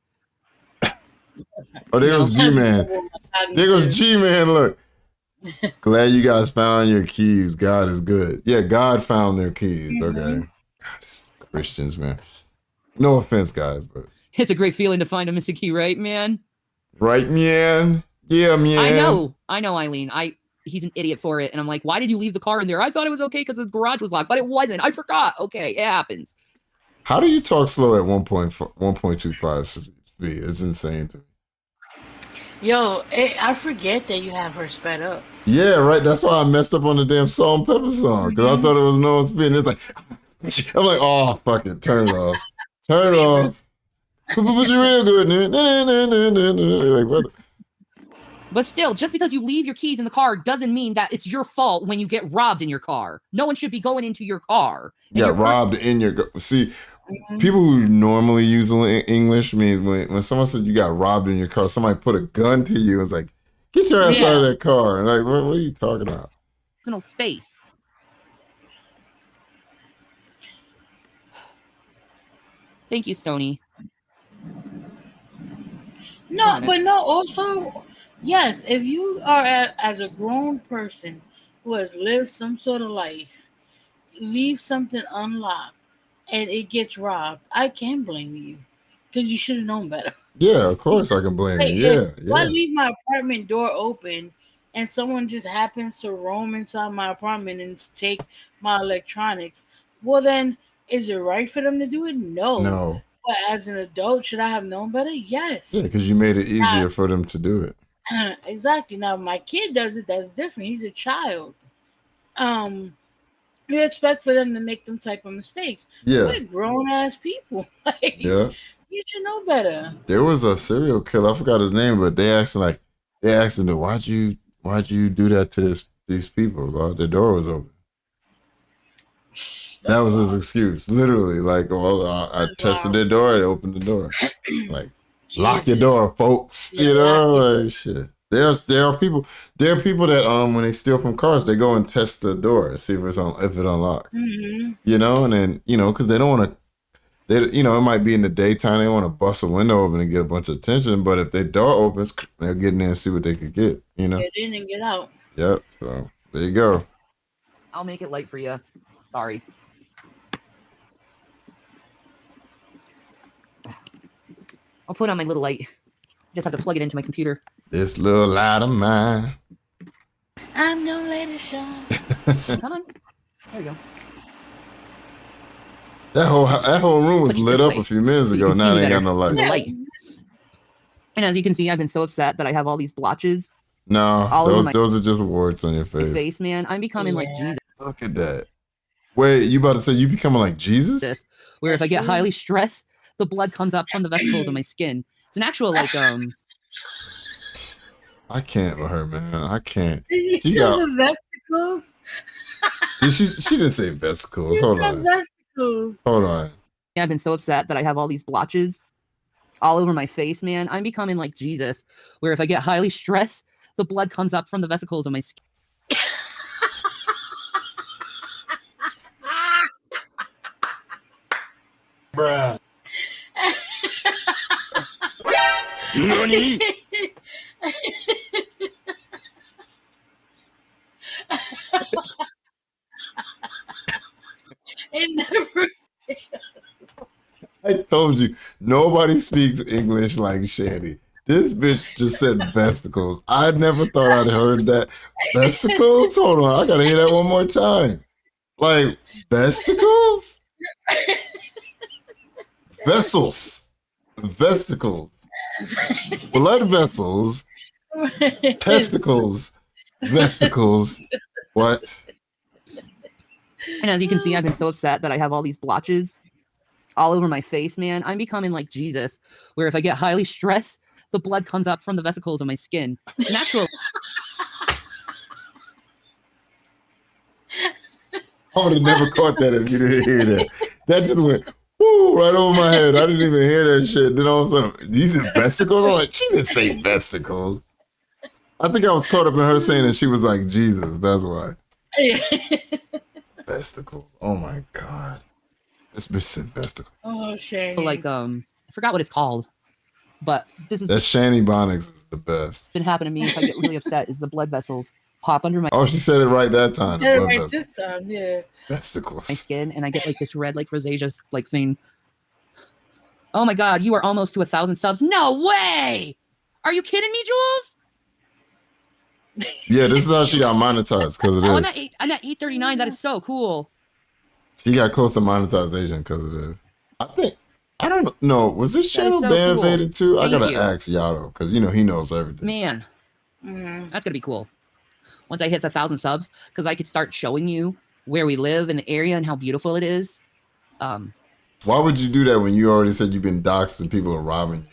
Oh, there goes G-Man. There goes G-Man, look. Glad you guys found your keys. God is good. Yeah, God found their keys. Okay. Christians, man. No offense, guys, but it's a great feeling to find a missing key, right, man? Right, man. Yeah, man. I know, Eileen. He's an idiot for it. And I'm like, why did you leave the car in there? I thought it was okay because the garage was locked, but it wasn't. I forgot. Okay, it happens. How do you talk slow at 1.25 speed? It's insane to me. Yo, I forget that you have her sped up. Yeah, right. That's why I messed up on the damn Salt and Pepper song, because I thought it was no speed. It's like, I'm like, oh, fuck it. Turn it off. Turn it off. But you're real good, man. But still, just because you leave your keys in the car doesn't mean that it's your fault when you get robbed in your car. No one should be going into your car. Yeah, robbed in your car. See, people who normally use English means when someone says you got robbed in your car, somebody put a gun to you and it's like, get your ass out of that car. And like, what are you talking about? Personal space. Thank you, Stoney. No, but no, also, yes, if you are as a grown person who has lived some sort of life, leave something unlocked, and it gets robbed, I can blame you because you should have known better. Yeah, of course I can blame you. Yeah. I leave my apartment door open and someone just happens to roam inside my apartment and take my electronics, well, then is it right for them to do it? No. as an adult, should I have known better? Yes. Yeah, because you made it easier for them to do it. Exactly. Now, if my kid does it, that's different. He's a child. You expect for them to make them type of mistakes. Yeah. We're grown-ass people. Like, yeah. You should know better. There was a serial killer. I forgot his name, but they asked, like, they asked him, why'd you do that to these people? Bro? The door was open. That was his excuse. Literally, like, well, I tested their door. They opened the door. Like, lock your door, folks. You know, like, shit. There are people that when they steal from cars, they go and test the door and see if it's if it unlocks. Mm-hmm. You know, and then because they don't want to. You know, it might be in the daytime. They want to bust a window open and get a bunch of attention. But if their door opens, they'll get in there and see what they could get. You know, get in and get out. Yep. So there you go. I'll make it light for you. Sorry. I'll put on my little light. Just have to plug it into my computer. This little light of mine. I'm no lady shine. Come on. There you go. That whole room was lit up a few minutes ago. Now they ain't got no light. And as you can see, I've been so upset that I have all these blotches. No, those are just warts on your face. Man, I'm becoming like Jesus. Look at that. Wait, you about to say you becoming like Jesus? Where if I get highly stressed, the blood comes up from the vesicles on my skin. It's an actual like I can't with her, man. I can't. Did you feel the vesicles? Dude, she didn't say vesicles. Hold on. Hold on. I've been so upset that I have all these blotches all over my face, man. I'm becoming like Jesus, where if I get highly stressed, the blood comes up from the vesicles on my skin. Bruh. Noni? It never fails. I told you, nobody speaks English like Shanny. This bitch just said vesicles. I never thought I'd heard that. Vesicles? Hold on, I gotta hear that one more time. Like, vesicles? Vessels. Vesticles. Blood vessels. Testicles. Vesicles. What? And as you can see, I've been so upset that I have all these blotches all over my face, man. I'm becoming like Jesus, where if I get highly stressed, the blood comes up from the vesicles on my skin. Natural. I would have never caught that if you didn't hear that. That just went, woo, right over my head. I didn't even hear that shit. Then all of a sudden, these are vesicles? I'm like, she didn't say vesicles. I think I was caught up in her saying that she was like Jesus. That's why. Vesticles. Oh my god. This bitch said vesticles. Oh, Shanny. Like, I forgot what it's called. But this is that Shanny Bonics is the best. Been happening to me if I get really upset is the blood vessels pop under my Oh, she said it right that time. Yeah, right this time, yeah. Vesticles. My skin, and I get like this red, like rosacea like thing. Oh my god, you are almost to 1,000 subs. No way. Are you kidding me, Jules? Yeah, this is how she got monetized because of this. I'm at 839. That is so cool. She got close to monetization because of this. I think I don't know. Was this channel band-aided too? I gotta ask Yato because you know he knows everything. Man, that's gonna be cool. Once I hit 1,000 subs, because I could start showing you where we live in the area and how beautiful it is. Why would you do that when you already said you've been doxed and people are robbing you?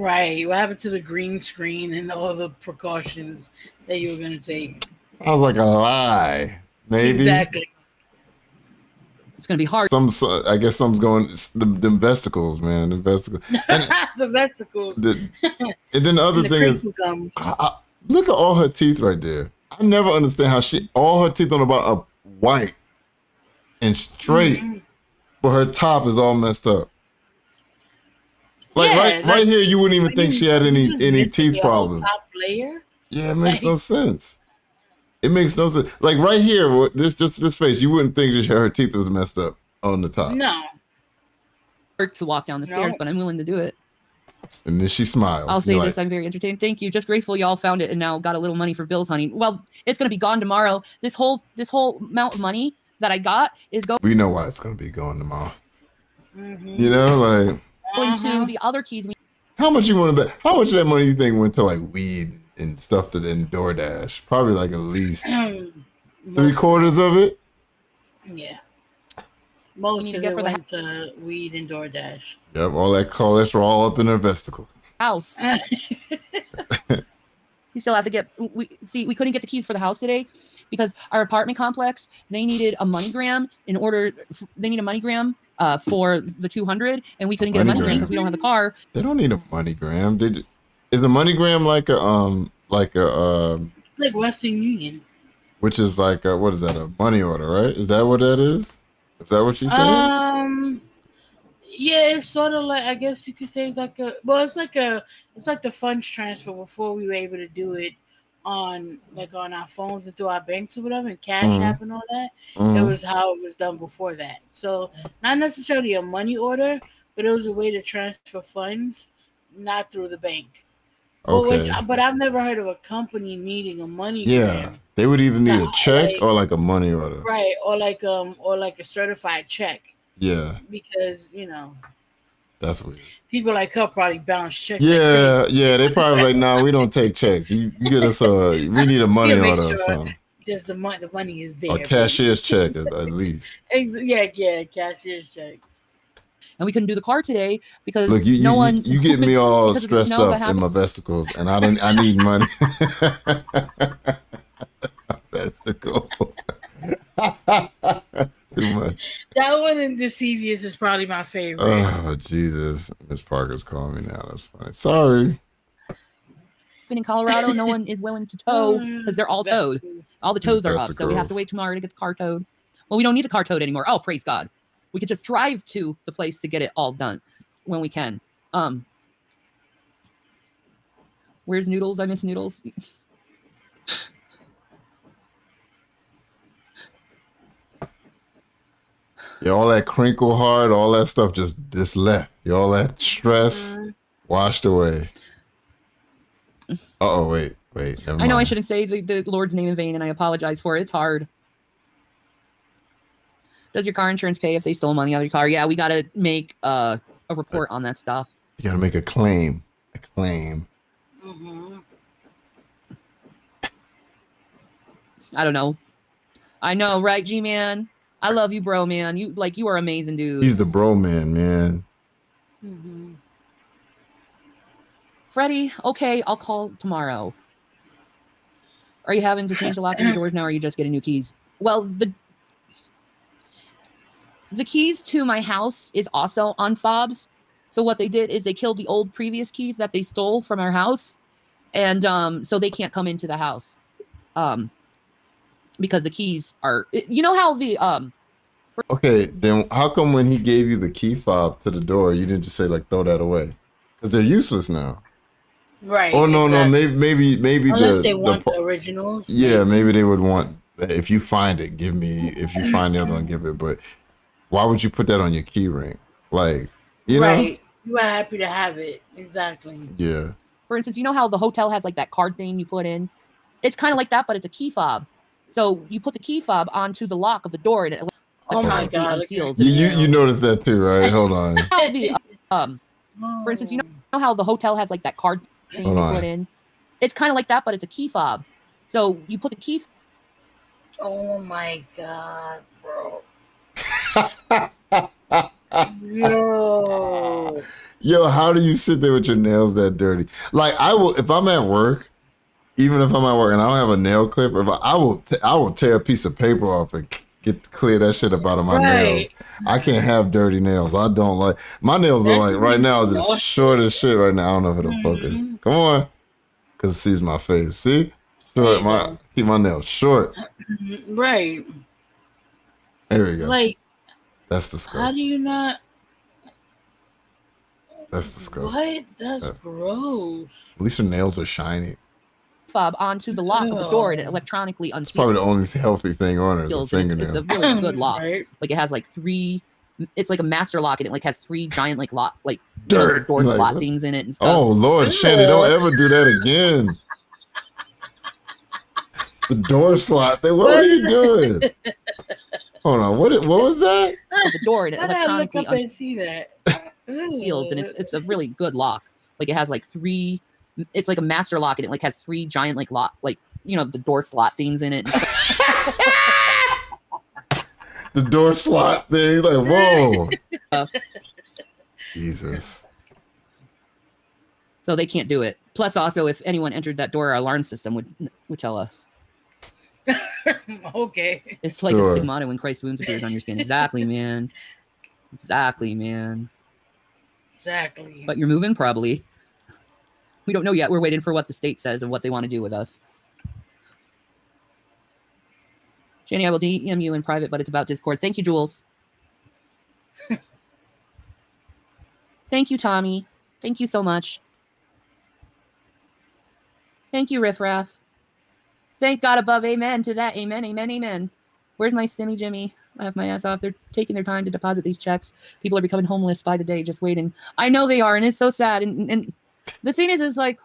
Right. What happened to the green screen and all the precautions that you were going to take? Sounds like a lie. Maybe. Exactly. It's going to be hard. I guess some's going, the vesicles, man. The vesicles. And, the vesicles. And then the other thing is, look at all her teeth right there. I never understand how all her teeth on the bottom are white and straight, but her top is all messed up. Like right here, you wouldn't even think she had any teeth problems. Yeah, it makes no sense. It makes no sense. Like right here, this face, you wouldn't think that her teeth was messed up on the top. No. Hurt to walk down the stairs, but I'm willing to do it. And then she smiles. I'll say this: I'm very entertained. Thank you. Just grateful y'all found it and now got a little money for bills, honey. Well, it's gonna be gone tomorrow. This whole amount of money that I got is going. We know why it's gonna be gone tomorrow. You know, like. into the other keys. How much you want to bet? How much of that money you think went to like weed and stuff to then DoorDash? Probably like at least 3/4 of it. Yeah. Most of it went to weed and DoorDash. Yep, all that cholesterol up in her vesticle. House. You still have to get, we couldn't get the keys for the house today because our apartment complex, they needed a MoneyGram in order, they need a MoneyGram for the 200, and we couldn't get a MoneyGram because we don't have the car. They don't need a MoneyGram. Is a MoneyGram like a, like Western Union. Which is like, a, what is that, a money order, right? Is that what that is? Is that what you said? Yeah, it's sort of like, I guess you could say it's like a, well, it's like a, it's like the funds transfer before we were able to do it on like on our phones and through our banks or whatever and Cash App and all that. It was how it was done before that. So not necessarily a money order, but it was a way to transfer funds, not through the bank. Okay. But I've never heard of a company needing a money order. They would either need a check or like a money order. Right. Or like a certified check. Yeah. Because, you know. That's weird. People like her probably bounce checks. Yeah. Yeah. They probably like, nah, we don't take checks. You get us a, we need a money order or something. Because the money is there. A cashier's check at least. Yeah. Yeah. Cashier's check. And we couldn't do the car today because look, no one. You get me all stressed up in my vesicles and I don't, I need money. Vesticle. Too much. That one in Deceivious is probably my favorite. Oh Jesus! Miss Parker's calling me now. That's fine. Sorry. Been in Colorado. No one is willing to tow because they're all towed. All the tows are up, so we have to wait tomorrow to get the car towed. Well, we don't need the car towed anymore. Oh, praise God! We could just drive to the place to get it all done when we can. Where's Noodles? I miss Noodles. Yeah, all that crinkle hard, all that stuff just left. Yeah, all that stress washed away. Uh-oh, wait. Never mind. I know I shouldn't say the Lord's name in vain, and I apologize for it. It's hard. Does your car insurance pay if they stole money out of your car? Yeah, we got to make a report on that stuff. You got to make a claim. A claim. Mm-hmm. I don't know. I know, right, G-Man? I love you, bro, man. You like you are amazing, dude. He's the bro man, man. Mm-hmm. Freddie, okay, I'll call tomorrow. Are you having to change the locks on your doors now, or are you just getting new keys? Well, the keys to my house is also on fobs. So what they did is they killed the old previous keys that they stole from our house, and so they can't come into the house. Because the keys are, you know how the Okay, then how come when he gave you the key fob to the door, you didn't just say like throw that away? Because they're useless now. Right. Oh no, exactly. No, maybe unless they want the originals. Yeah, maybe they would want if you find it, give me. If you find the other one, give it. But why would you put that on your key ring? Like you know, you are happy to have it. Exactly. Yeah. For instance, you know how the hotel has like that card thing you put in. It's kind of like that, but it's a key fob. So you put the key fob onto the lock of the door, and it oh my God, unseals. You noticed that too, right? Hold on. For instance, you know how the hotel has like that card thing you put in. It's kind of like that, but it's a key fob. So you put the key. Oh my God, bro! Yo, how do you sit there with your nails that dirty? Like I will, if I'm at work. Even if I'm at work and I don't have a nail clipper, I will tear a piece of paper off and clear that shit up out of my nails. I can't have dirty nails. I don't like my nails are like right now just short as shit right now. I don't know if it'll focus. Come on, because it sees my face. See, short my keep my nails short. Right. There we go. Like that's disgusting. How do you not? That's disgusting. What? That's gross. At least your nails are shiny. Fob onto the lock of the door and it electronically unseals. It's probably the only healthy thing on it is a fingernail. It's a really good lock. Right? Like it has like three. It's like a master lock and it like has three giant like lock like dirt door like, slot things in it and stuff. Oh Lord, Shannon, don't ever do that again. The door slot. What are you doing? Hold on. What was that? The door and it electronically. I look up and see that. seals, and it's a really good lock. Like it has like three, it's like a master lock, and it like has three giant like lock, like, you know, the door slot things in it. And the door slot thing, like whoa. Jesus. So they can't do it. Plus, also, if anyone entered that door, our alarm system would tell us. Okay. It's like a stigmata when Christ's wounds appears on your skin. Exactly, man. Exactly, man. Exactly. But you're moving, probably. We don't know yet. We're waiting for what the state says and what they want to do with us. Shanny, I will DM you in private, but it's about Discord. Thank you, Jules. Thank you, Tommy. Thank you so much. Thank you, Riff Raff. Thank God above. Amen to that. Amen, amen, amen. Where's my Stimmy Jimmy? I have my ass off. They're taking their time to deposit these checks. People are becoming homeless by the day, just waiting. I know they are, and it's so sad. And the thing is like,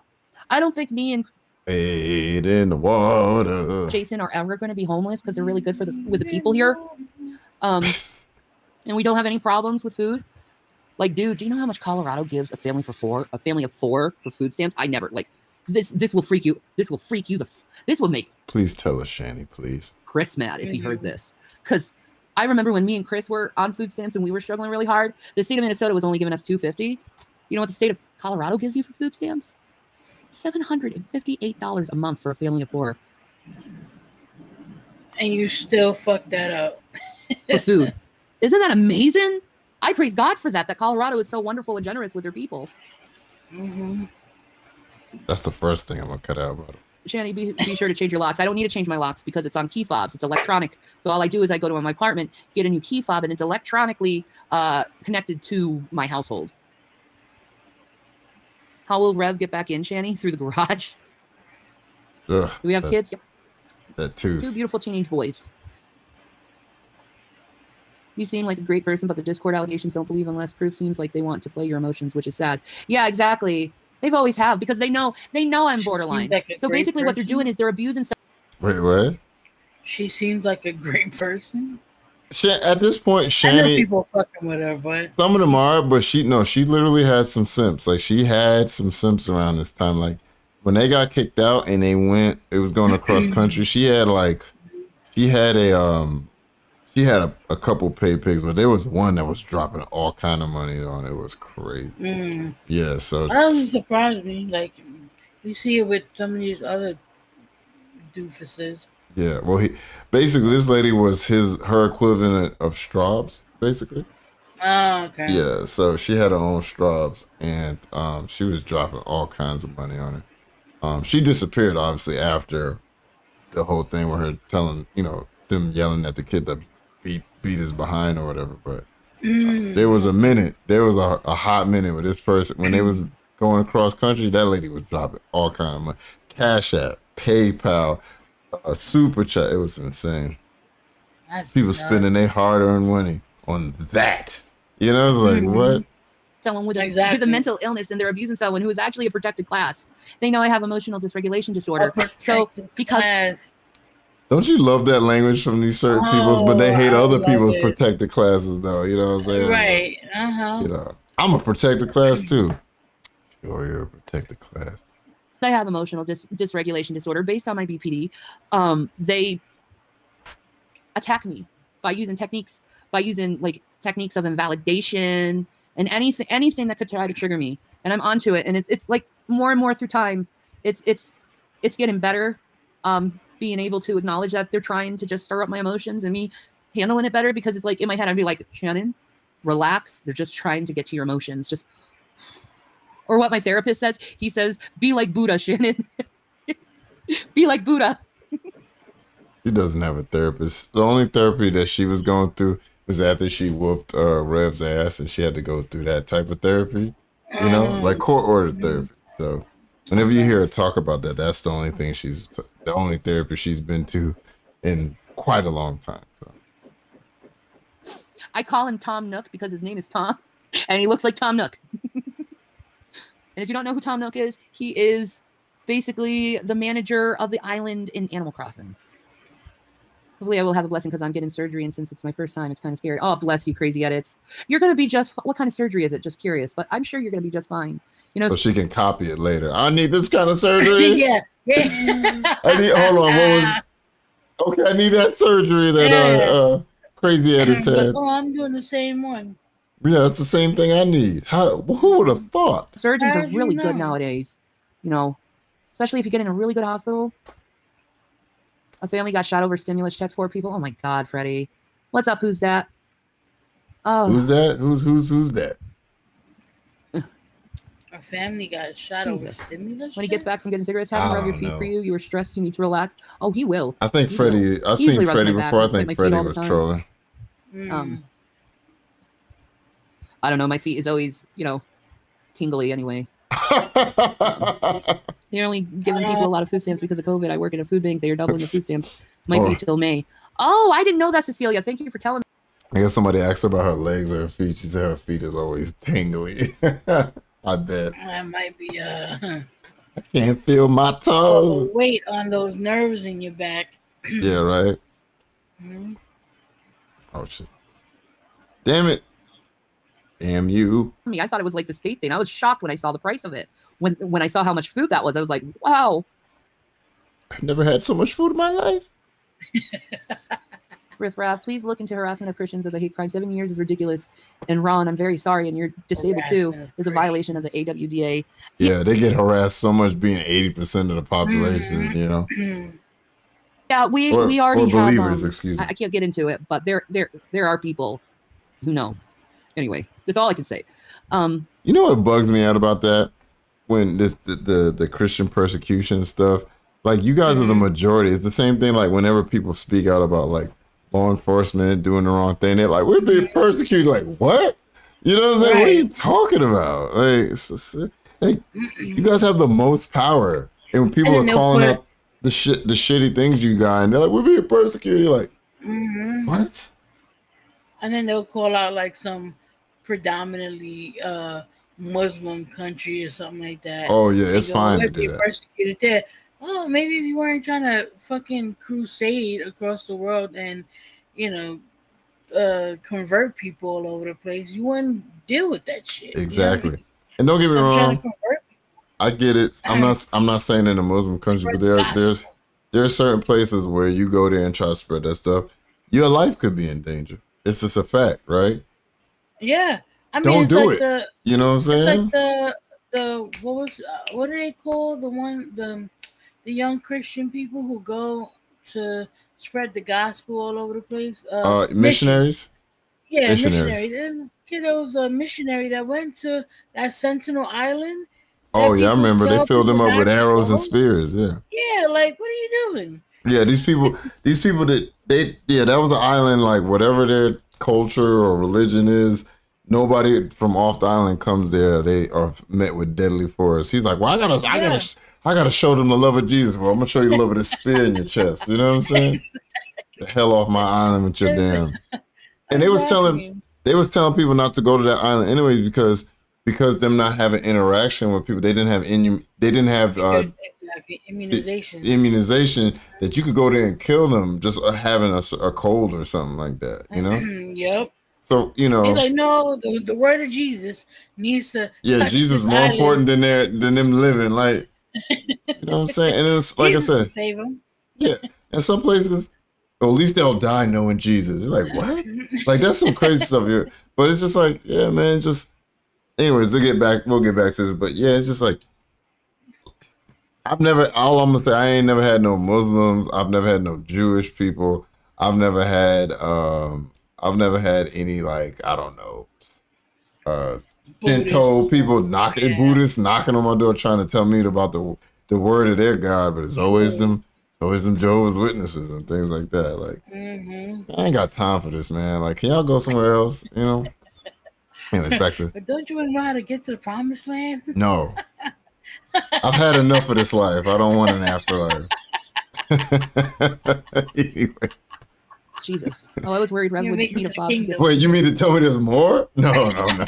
I don't think me and Fade in the water, Jason are ever going to be homeless because they're really good for with the people here. And we don't have any problems with food. Like, dude, do you know how much Colorado gives a family of four for food stamps? I never like. This will freak you. This will freak you. This will make. Please tell us, Shanny, please. Chris mad if he heard this, because I remember when me and Chris were on food stamps and we were struggling really hard. The state of Minnesota was only giving us $250. You know what the state of Colorado gives you for food stamps? $758 a month for a family of four. And you still fucked that up for food. Isn't that amazing? I praise God for that. That Colorado is so wonderful and generous with their people. Mm-hmm. That's the first thing I'm going to cut out about it. Shanny, be sure to change your locks. I don't need to change my locks because it's on key fobs. It's electronic. So all I do is I go to my apartment, get a new key fob, and it's electronically connected to my household. How will Rev get back in, Shanny? Through the garage? Ugh, do we have kids? That too. Two beautiful teenage boys. You seem like a great person, but the Discord allegations don't believe unless proof. Seems like they want to play your emotions, which is sad. Yeah, exactly. They've always have because they know I'm borderline. So basically what they're doing is they're abusing. Wait, what? She seems like a great person. At this point, Shanny. I know people fucking with her, but some of them are. But she literally had some simps. Like she had some simps around this time. Like when they got kicked out and they went, it was going across country. She had a couple pay pigs, but there was one that was dropping all kind of money on. It was crazy. Mm. Yeah, so that doesn't surprise me. Like you see it with some of these other doofuses. Yeah, well, he basically this lady was her equivalent of Straub's, basically. Oh, okay. Yeah, so she had her own Straub's, and she was dropping all kinds of money on it. She disappeared obviously after the whole thing with her telling them yelling at the kid that beat his behind or whatever, but there was a hot minute with this person when they was going across country. That lady was dropping all kind of money, Cash App, PayPal, a super chat. It was insane. That's people nuts. Spending their hard-earned money on that, you know. It's like what someone with a mental illness, and they're abusing someone who is actually a protected class. They know I have emotional dysregulation disorder, so because don't you love that language from these certain peoples, but they hate other people's protected classes, though? You know what I'm saying? Right. Uh-huh. You know, I'm a protected class, too. Sure, you're a protected class. I have emotional dysregulation disorder based on my BPD. They attack me by using techniques, of invalidation and anything that could try to trigger me. And I'm onto it. And it's like more and more through time, it's getting better. Being able to acknowledge that they're trying to just stir up my emotions and me handling it better, because it's like in my head I'd be like, Shannon, relax. They're just trying to get to your emotions. Just or what my therapist says. He says, be like Buddha, Shannon. Be like Buddha. She doesn't have a therapist. The only therapy that she was going through was after she whooped Rev's ass, and she had to go through that type of therapy. You know, like court-ordered therapy. So whenever you hear her talk about that, that's the only thing the only therapy she's been to in quite a long time. So. I call him Tom Nook because his name is Tom, and he looks like Tom Nook. And if you don't know who Tom Nook is, he is basically the manager of the island in Animal Crossing. Hopefully I will have a blessing because I'm getting surgery, and since it's my first time, it's kind of scary. Oh, bless you, crazy edits. You're going to be just, what kind of surgery is it? Just curious, but I'm sure you're going to be just fine. You know, so she can copy it later. I need this kind of surgery. Yeah. I need, hold on. What was, okay, I need that surgery that crazy edit had. Oh, I'm doing the same one. Yeah, it's the same thing I need. How? Who would have thought? Surgeons are really good nowadays, you know, especially if you get in a really good hospital. A family got shot over stimulus checks, 4 people. Oh my God, Freddie. What's up? Who's that? Oh, who's that? Who's that? A family got shot over stimulus checks? When he gets back from getting cigarettes, have him rub your feet for you. You were stressed. You need to relax. Oh, he will. I think Freddie, I've seen Freddie before. I think Freddie was trolling. I don't know. My feet is always, you know, tingly anyway. They're only giving people a lot of food stamps because of COVID. I work at a food bank. They are doubling the food stamps. Might be till May. Oh, I didn't know that, Cecilia. Thank you for telling me. I guess somebody asked her about her legs or her feet. She said her feet is always tingly. I bet. That might be. I can't feel my toes. Oh, weight on those nerves in your back. Yeah, right. Mm-hmm. Oh shit! Damn it! Damn you! I mean, I thought it was like the state thing. I was shocked when I saw the price of it. When I saw how much food that was, I was like, wow. I've never had so much food in my life. Riff Raff, please look into harassment of Christians as a hate crime. 7 years is ridiculous. And Ron, I'm very sorry, and you're disabled too, is a violation of the AWDA. Yeah, they get harassed so much being 80% of the population, you know. Yeah, we already have believers, excuse me. I can't get into it, but there are people who know. Anyway, that's all I can say. You know what bugs me out about that? When this the Christian persecution stuff, like you guys are the majority. It's the same thing like whenever people speak out about like law enforcement doing the wrong thing, they're like, we're being persecuted. Like, what? You know what I'm saying? What are you talking about? Like, you guys have the most power. And when people are calling up the shitty things you got, and they're like, we're being persecuted. You're like, what? And then they'll call out like some predominantly Muslim country or something like that. Oh yeah, it's fine to do that. Persecuted there. Oh, maybe if you weren't trying to fucking crusade across the world and, you know, convert people all over the place, you wouldn't deal with that shit. Exactly. You know I mean? And don't get me wrong, I get it. I'm not saying in a Muslim country, but there are certain places where you go there and try to spread that stuff, your life could be in danger. It's just a fact, right? Yeah. I mean, don't do it. You know what I'm saying? Like the what do they call the young Christian people who go to spread the gospel all over the place? Missionaries. Yeah, missionaries. And kiddos, a missionary that went to that Sentinel Island. Oh yeah, I remember. They filled them up with arrows and spears. Yeah. Yeah, like what are you doing? Yeah, these people that that was the island. Like whatever their culture or religion is. Nobody from off the island comes there. They are met with deadly force. He's like, well, I gotta show them the love of Jesus. Well, I'm gonna show you the love of the spear in your chest. You know what I'm saying? Exactly. The hell off my island with your damn. And they was telling people not to go to that island anyways because them not having interaction with people. They didn't have immunization. Immunization that you could go there and kill them just having a cold or something like that. You know? Yep. So, you know, he's like, no, the word of Jesus needs to. Yeah, Jesus is more important than them living. Like, you know what I'm saying? And it's like Jesus, I said, save them. Yeah. And some places, well, at least they'll die knowing Jesus. You're like, what? Like, that's some crazy stuff here. But it's just like, yeah, man, it's just, anyways, we'll get back to this. But yeah, it's just like, I ain't never had no Muslims. I've never had no Jewish people. I've never had any, like, I don't know, Shinto people knocking, Buddhists knocking on my door trying to tell me about the word of their God, but it's always them Jehovah's Witnesses and things like that. Like, I ain't got time for this, man. Like, can y'all go somewhere else, you know? Anyways, back to... But don't you know how to get to the promised land? No. I've had enough of this life. I don't want an afterlife. Anyway. Jesus. Oh, I was worried Rev would eat a bob. Wait, you mean to tell me there's more? No, no, no.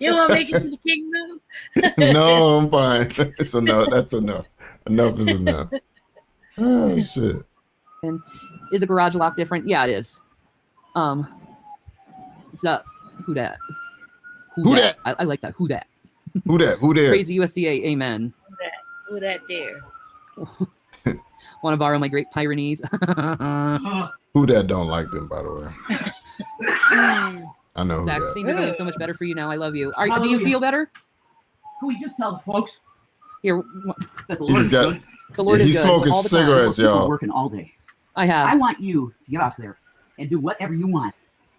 You want to make it to the kingdom? No, I'm fine. It's enough. That's enough. Enough is enough. Oh, shit. And Is a garage lock different? Yeah, it is. It's not who dat. Who dat? I like that. Who dat? Who dat? Who there? Crazy USDA. Amen. Who dat? Who dat there? Want to borrow my great Pyrenees? Who dat don't like them, by the way. I know. Zach, things are going so much better for you now. I love you. All right, do you feel better? Can we just tell the folks? Here, the Lord is good. He's smoking cigarettes, y'all. Working all day. I have. I want you to get off there and do whatever you want,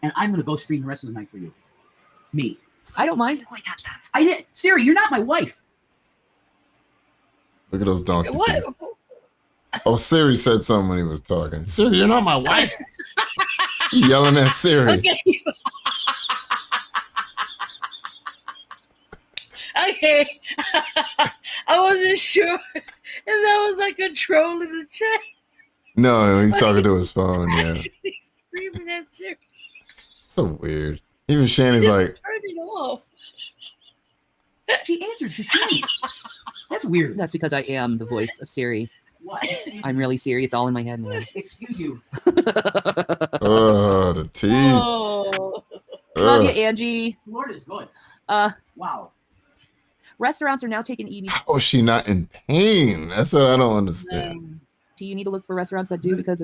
and I'm going to go stream the rest of the night for you. Me. I don't mind. I did. Siri, you're not my wife. Look at those donkeys. What? Oh, Siri said something when he was talking. Siri, you're not my wife. Yelling at Siri. Okay. Okay. I wasn't sure if that was like a troll in the chat. No, he's talking to his phone. Yeah. He's screaming at Siri. So weird. Even Shannon's like, turn it off. She answers to Shannon. That's weird. That's because I am the voice of Siri. What? I'm really Siri. It's all in my head now. Excuse you. Oh, the tea. Oh. Love you, Angie. Lord is good. Wow. Restaurants are now taking EBT. How is she not in pain? That's what I don't understand. Do you need to look for restaurants that do? Because,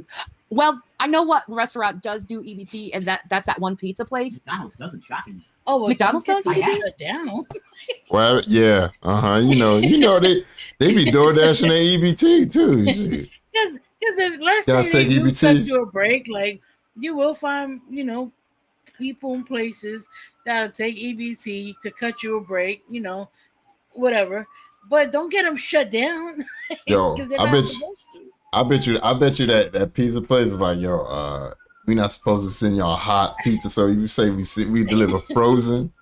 well, I know what restaurant does do EBT, and that's that one pizza place. McDonald's doesn't, shocking. Oh, well, McDonald's does EBT? Down. Well, yeah, you know they be door dashing their EBT too. Because if let's say they do take you a break, like you will find people and places that'll take EBT to cut you a break, whatever. But don't get them shut down. Yo, I bet you that pizza place is like, yo, we're not supposed to send y'all hot pizza, so you say we deliver frozen.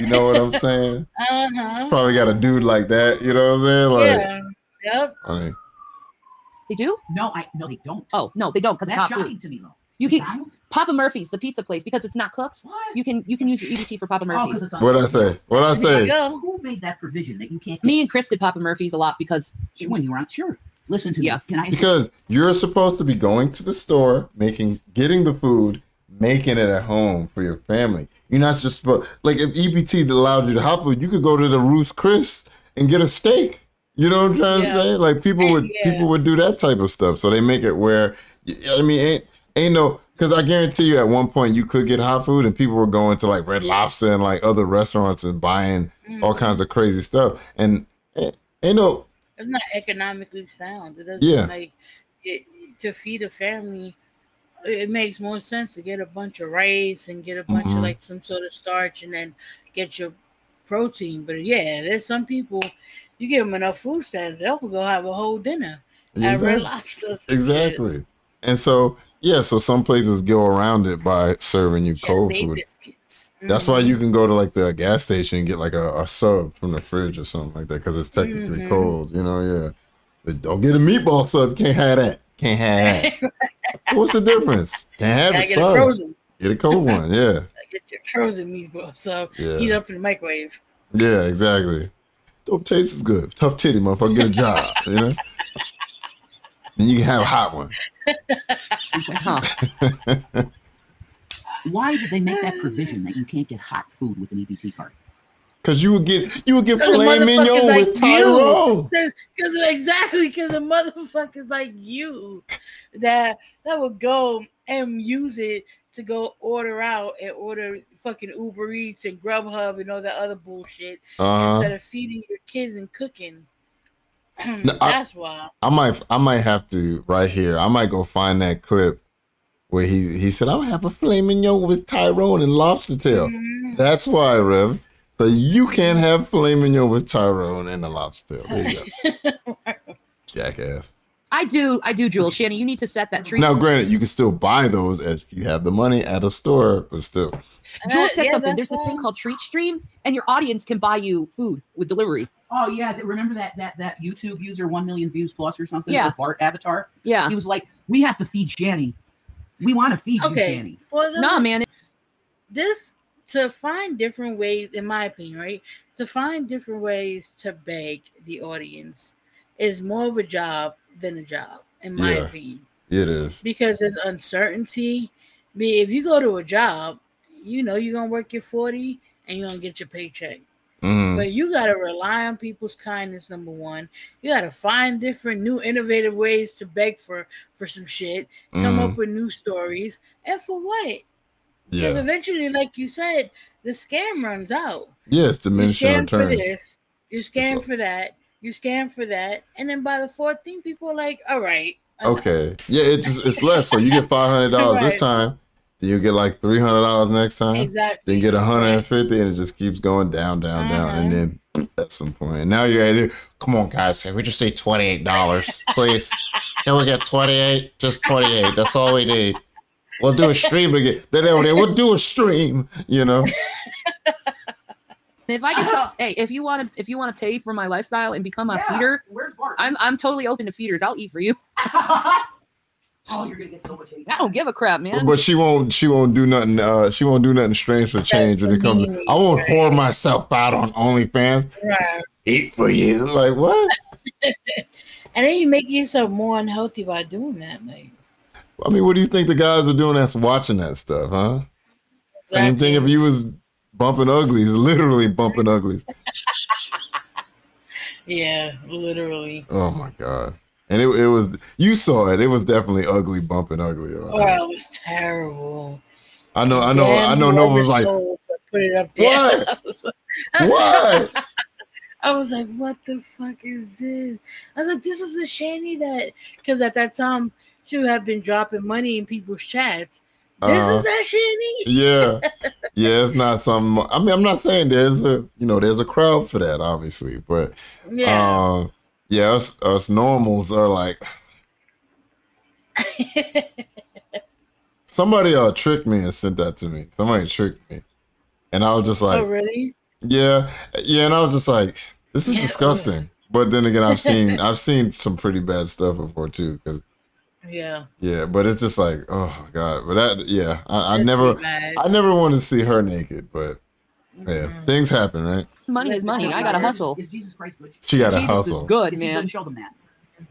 You know what I'm saying? Uh-huh. Probably got a dude like that. You know what I'm saying? Like, yeah. Yep. I mean, they do? No, they don't. Oh no, they don't, because it's hot food. To me, though. You can Papa Murphy's, the pizza place, because it's not cooked. What? You can use your EBT for Papa Murphy's. Oh, What'd I say? Who made that provision that you can't? Me and Chris did Papa Murphy's a lot because when you were not sure. Listen to me. Can I? Because you're supposed to be going to the store, getting the food, making it at home for your family. You're not just supposed, like, if EBT allowed you to hot food, you could go to the Ruth's Chris and get a steak. You know what I'm trying to say? Like, people would do that type of stuff. So they make it where, I mean, ain't no, because I guarantee you at one point you could get hot food and people were going to like Red Lobster and like other restaurants and buying all kinds of crazy stuff. And ain't no, it's not economically sound. It doesn't to feed a family. It makes more sense to get a bunch of rice and get a bunch of like some sort of starch and then get your protein. But yeah, there's some people, you give them enough food stamps, they'll go have a whole dinner at Red Lobster. Exactly. And so, yeah, so some places go around it by serving you cold food. Biscuits. That's why you can go to like the gas station and get like a sub from the fridge or something like that, because it's technically cold, But don't get a meatball sub. Can't have that. Can't have that. What's the difference? Can't have it. Get it frozen. Get a cold one. Yeah. Get your frozen meatball sub. Yeah. Heat up in the microwave. Yeah, exactly. Don't taste as good. Tough titty, motherfucker. Get a job. You know. Then you can have a hot one. Why did they make that provision that you can't get hot food with an EBT card? Because you would get filet mignon like with Tyrone. Because the motherfuckers like you that would go and use it to go order out and order fucking Uber Eats and Grubhub and all that other bullshit instead of feeding your kids and cooking. No, that's why I might have to right here. I might go find that clip where he said, "I'll have a filet mignon with Tyrone and lobster tail." That's why, Rev. So you can't have filet mignon with Tyrone and a lobster. There you go. Jackass. I do, Jules. Shanny, you need to set that tree. Now, granted, you can still buy those if you have the money at a store, but still. Jules said something. There's this thing called Treat Stream, and your audience can buy you food with delivery. Oh, yeah. Remember that YouTube user, 1 million views plus or something? Yeah. Bart Avatar? Yeah. He was like, we have to feed Shanny. We want to feed you, Shanny. Well, nah, man. To find different ways, in my opinion, right? To find different ways to beg the audience is more of a job than a job, in my opinion. It is. Because there's uncertainty. I mean, if you go to a job, you know you're going to work your 40 and you're going to get your paycheck. Mm-hmm. But you got to rely on people's kindness, number one. You got to find different new innovative ways to beg for some shit. Come up with new stories. And for what? Because eventually, like you said, the scam runs out. Yes, diminishing returns. You scam for this. You scam for that. You scam for that. And then by the 14th, people are like, all right. Enough. Okay. Yeah, it's less. So you get $500 right. this time. Then you get like $300 next time. Exactly. Then get $150 and it just keeps going down, down, down. And then at some point. And now you're at it. Come on, guys. Can we just say $28, please? Can we get 28? Just 28. That's all we need. We'll do a stream again. We'll do a stream, you know. If I can, hey, if you want to pay for my lifestyle and become a feeder, I'm totally open to feeders. I'll eat for you. Oh, you're gonna get so much. I don't give a crap, man. But she won't do nothing. She won't do nothing strange for change when it comes. I won't whore myself out on OnlyFans. Right. Eat for you, like what? And then you make yourself more unhealthy by doing that. Like, I mean, what do you think the guys are doing that's watching that stuff, huh? Exactly. Same thing if you was. Bumping uglies, literally bumping uglies. Yeah, literally. Oh my god! And it was, you saw it. It was definitely ugly bumping ugly. Right? Oh, it was terrible. I know. No one was like, put it up there. What? What? I was like, what the fuck is this? I was like, this is a Shanny because at that time she would have been dropping money in people's chats. This is that Shanny. Yeah, it's not something. I mean, I'm not saying there's a crowd for that, obviously, but us normals are like somebody tricked me and sent that to me. Somebody tricked me, and I was just like, oh really? Yeah, and I was just like, this is disgusting. But then again, I've seen some pretty bad stuff before too, because. Yeah, but it's just like, oh my god. But I never want to see her naked, but yeah, things happen, right? Money is money. I gotta hustle. Is Jesus Christ good? She gotta hustle. Is good, man. Show them that.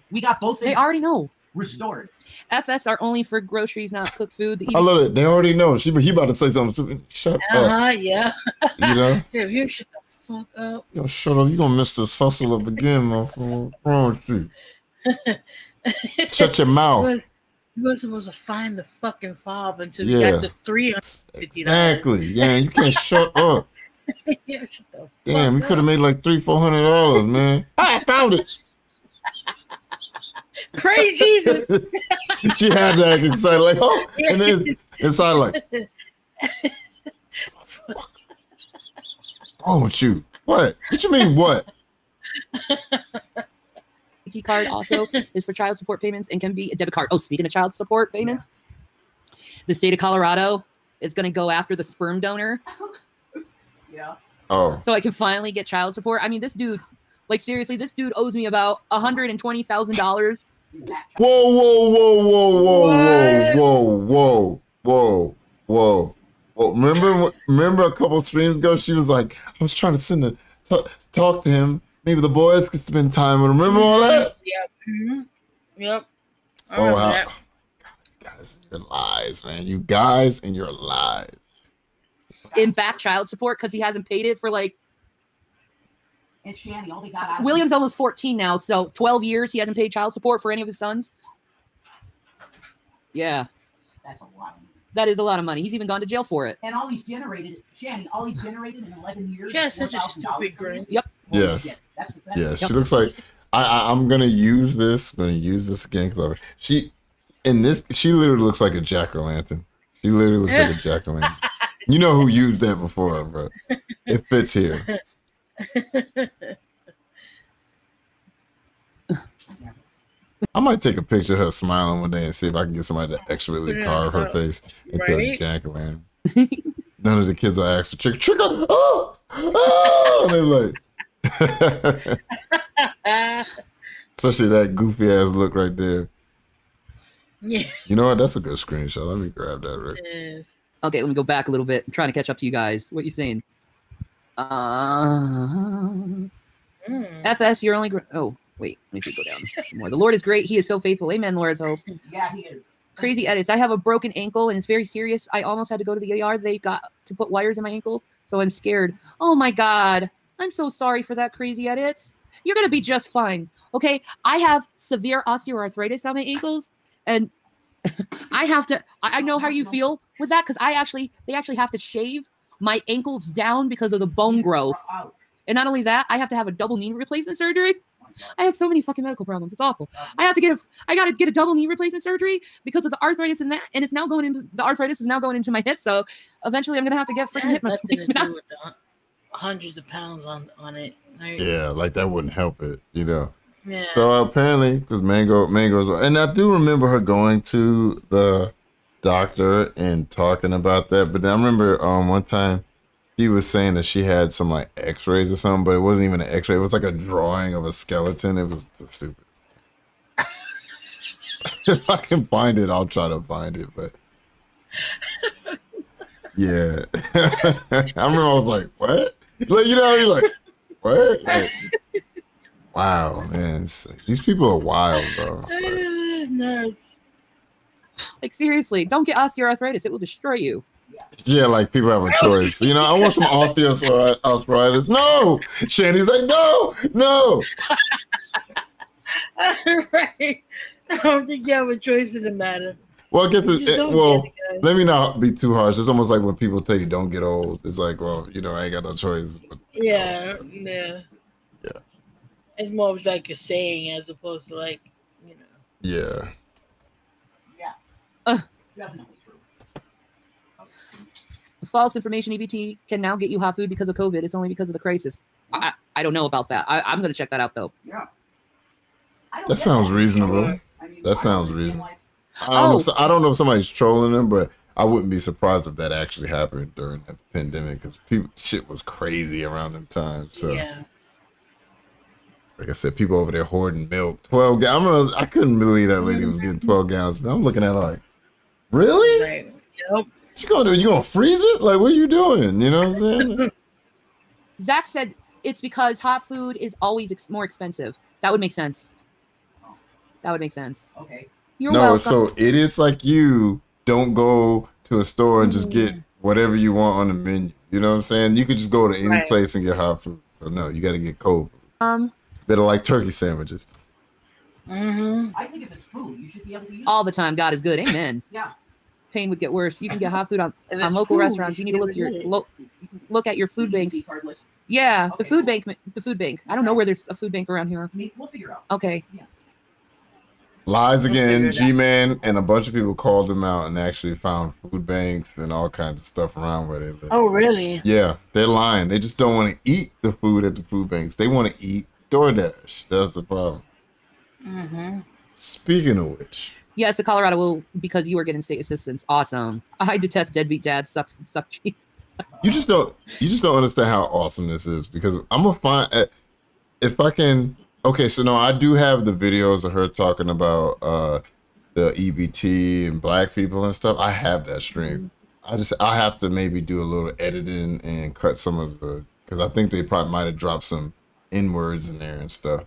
We got both. They already know. Restored. FS are only for groceries, not cooked food. I love it. They already know. He about to say something stupid. Shut up. Yeah. You know. You shut the fuck up. Yo, shut up. You gonna miss this hustle up again, my fool. What's wrong with you? Shut your mouth. You were supposed to find the fucking fob until you got to $350. Exactly. Yeah, you can't shut up. Damn, we could have made like $300-$400, man. I found it. Praise Jesus. She had to act excited, like, oh, and then inside, like, oh, shoot. What? What you mean, what? Card also is for child support payments and can be a debit card. Oh, speaking of child support payments, the state of Colorado is going to go after the sperm donor. Yeah. Oh. So I can finally get child support. I mean, this dude, like seriously, this dude owes me about $120,000. Whoa! Remember a couple streams ago, she was like, I was trying to talk to him. Maybe the boys could spend time with him. Remember all that? Yep. Oh, wow. You guys and your lies, man. You guys and your lies. In back child support because he hasn't paid it for like. It's Shanny. All we got. William's almost 14 now, so 12 years he hasn't paid child support for any of his sons. Yeah. That's a lot of money. That is a lot of money. He's even gone to jail for it. And all he's generated, Shanny, in 11 years. She has such a stupid grin. Yep. Yes. Yes. She looks like I'm gonna use this. Again because she literally looks like a jack-o'-lantern. She literally looks like a jack-o'-lantern. You know who used that before, bro? It fits here. I might take a picture of her smiling one day and see if I can get somebody to actually carve her face into a jack-o'-lantern. None of the kids will ask for trick. Oh, oh! They're like. Especially that goofy ass look right there. Yeah. You know what? That's a good screenshot. Let me grab that. Rick. Yes. Okay, let me go back a little bit. I'm trying to catch up to you guys. What are you saying? FS, you're only. Oh, Wait, let me see, go down more. The Lord is great. He is so faithful. Amen, Laura's hope. Yeah, he is. Crazy edits. I have a broken ankle and it's very serious. I almost had to go to the ER. They got to put wires in my ankle, so I'm scared. Oh, my God. I'm so sorry for that, Crazy Edits. You're going to be just fine, okay? I have severe osteoarthritis on my ankles, and I have to – I know how you feel with that because I actually – they actually have to shave my ankles down because of the bone growth. And not only that, I have to have a double knee replacement surgery. I have so many fucking medical problems. It's awful. I have to get a – I got to get a double knee replacement surgery because of the arthritis and that, and it's now going into – the arthritis is now going into my hip, so eventually I'm going to have to get freaking hip replacement. Hundreds of pounds on it, right? Yeah, like that wouldn't help it, you know. Yeah. So apparently, because mangoes, and I do remember her going to the doctor and talking about that. But then I remember one time she was saying that she had some like X-rays or something, but it wasn't even an X-ray. It was like a drawing of a skeleton. It was stupid. If I can find it, I'll try to find it. But yeah, I remember I was like, what? Like, you know, you're like, what? Like, wow, man. These people are wild, bro. Like, seriously, don't get osteoarthritis. It will destroy you. Yeah, like, people have a choice. You know, I want some osteoarthritis. No! Shanny's like, no! No! All right. I don't think you have a choice in the matter. Well, I guess let me not be too harsh. It's almost like when people tell you don't get old. It's like, well, you know, I ain't got no choice. But, yeah. It's more of like a saying as opposed to like, you know. Yeah. Yeah. Definitely true. Okay. False information. EBT can now get you hot food because of COVID. It's only because of the crisis. I don't know about that. I'm gonna check that out though. Yeah. That sounds reasonable. I mean, that sounds reasonable. I don't know if somebody's trolling them, but I wouldn't be surprised if that actually happened during the pandemic because shit was crazy around them times. So, yeah. Like I said, people over there hoarding milk. 12 gallons. I couldn't believe that lady was getting 12 gallons. But I'm looking at her like, really? Right. Yep. What you gonna do? You gonna freeze it? Like, what are you doing? You know what I'm saying? Zach said it's because hot food is always more expensive. That would make sense. That would make sense. Okay. You're welcome. So it is like you don't go to a store and just get whatever you want on the menu. You know what I'm saying? You could just go to any place and get hot food. So no, you got to get cold. Better like turkey sandwiches. I think if it's food, you should be able to use it all the time. God is good. Amen. Yeah. Pain would get worse. You can get hot food on local restaurants. You need to look at your food bank. Yeah, okay, the food bank. The food bank. I don't know where there's a food bank around here. We'll figure out. Okay. Yeah. Lies again, G-Man, and a bunch of people called them out and actually found food banks and all kinds of stuff around where they live. Oh, really? Yeah, they're lying. They just don't want to eat the food at the food banks. They want to eat DoorDash. That's the problem. Speaking of which. Yes, the Colorado will, because you are getting state assistance. Awesome. I detest deadbeat dads. Suck cheese. You just don't understand how awesome this is because I'm going to find, if I can... Okay, so no, I do have the videos of her talking about the EBT and black people and stuff. I have that stream. I have to maybe do a little editing and cut some of the, because I think they probably might have dropped some N-words in there and stuff.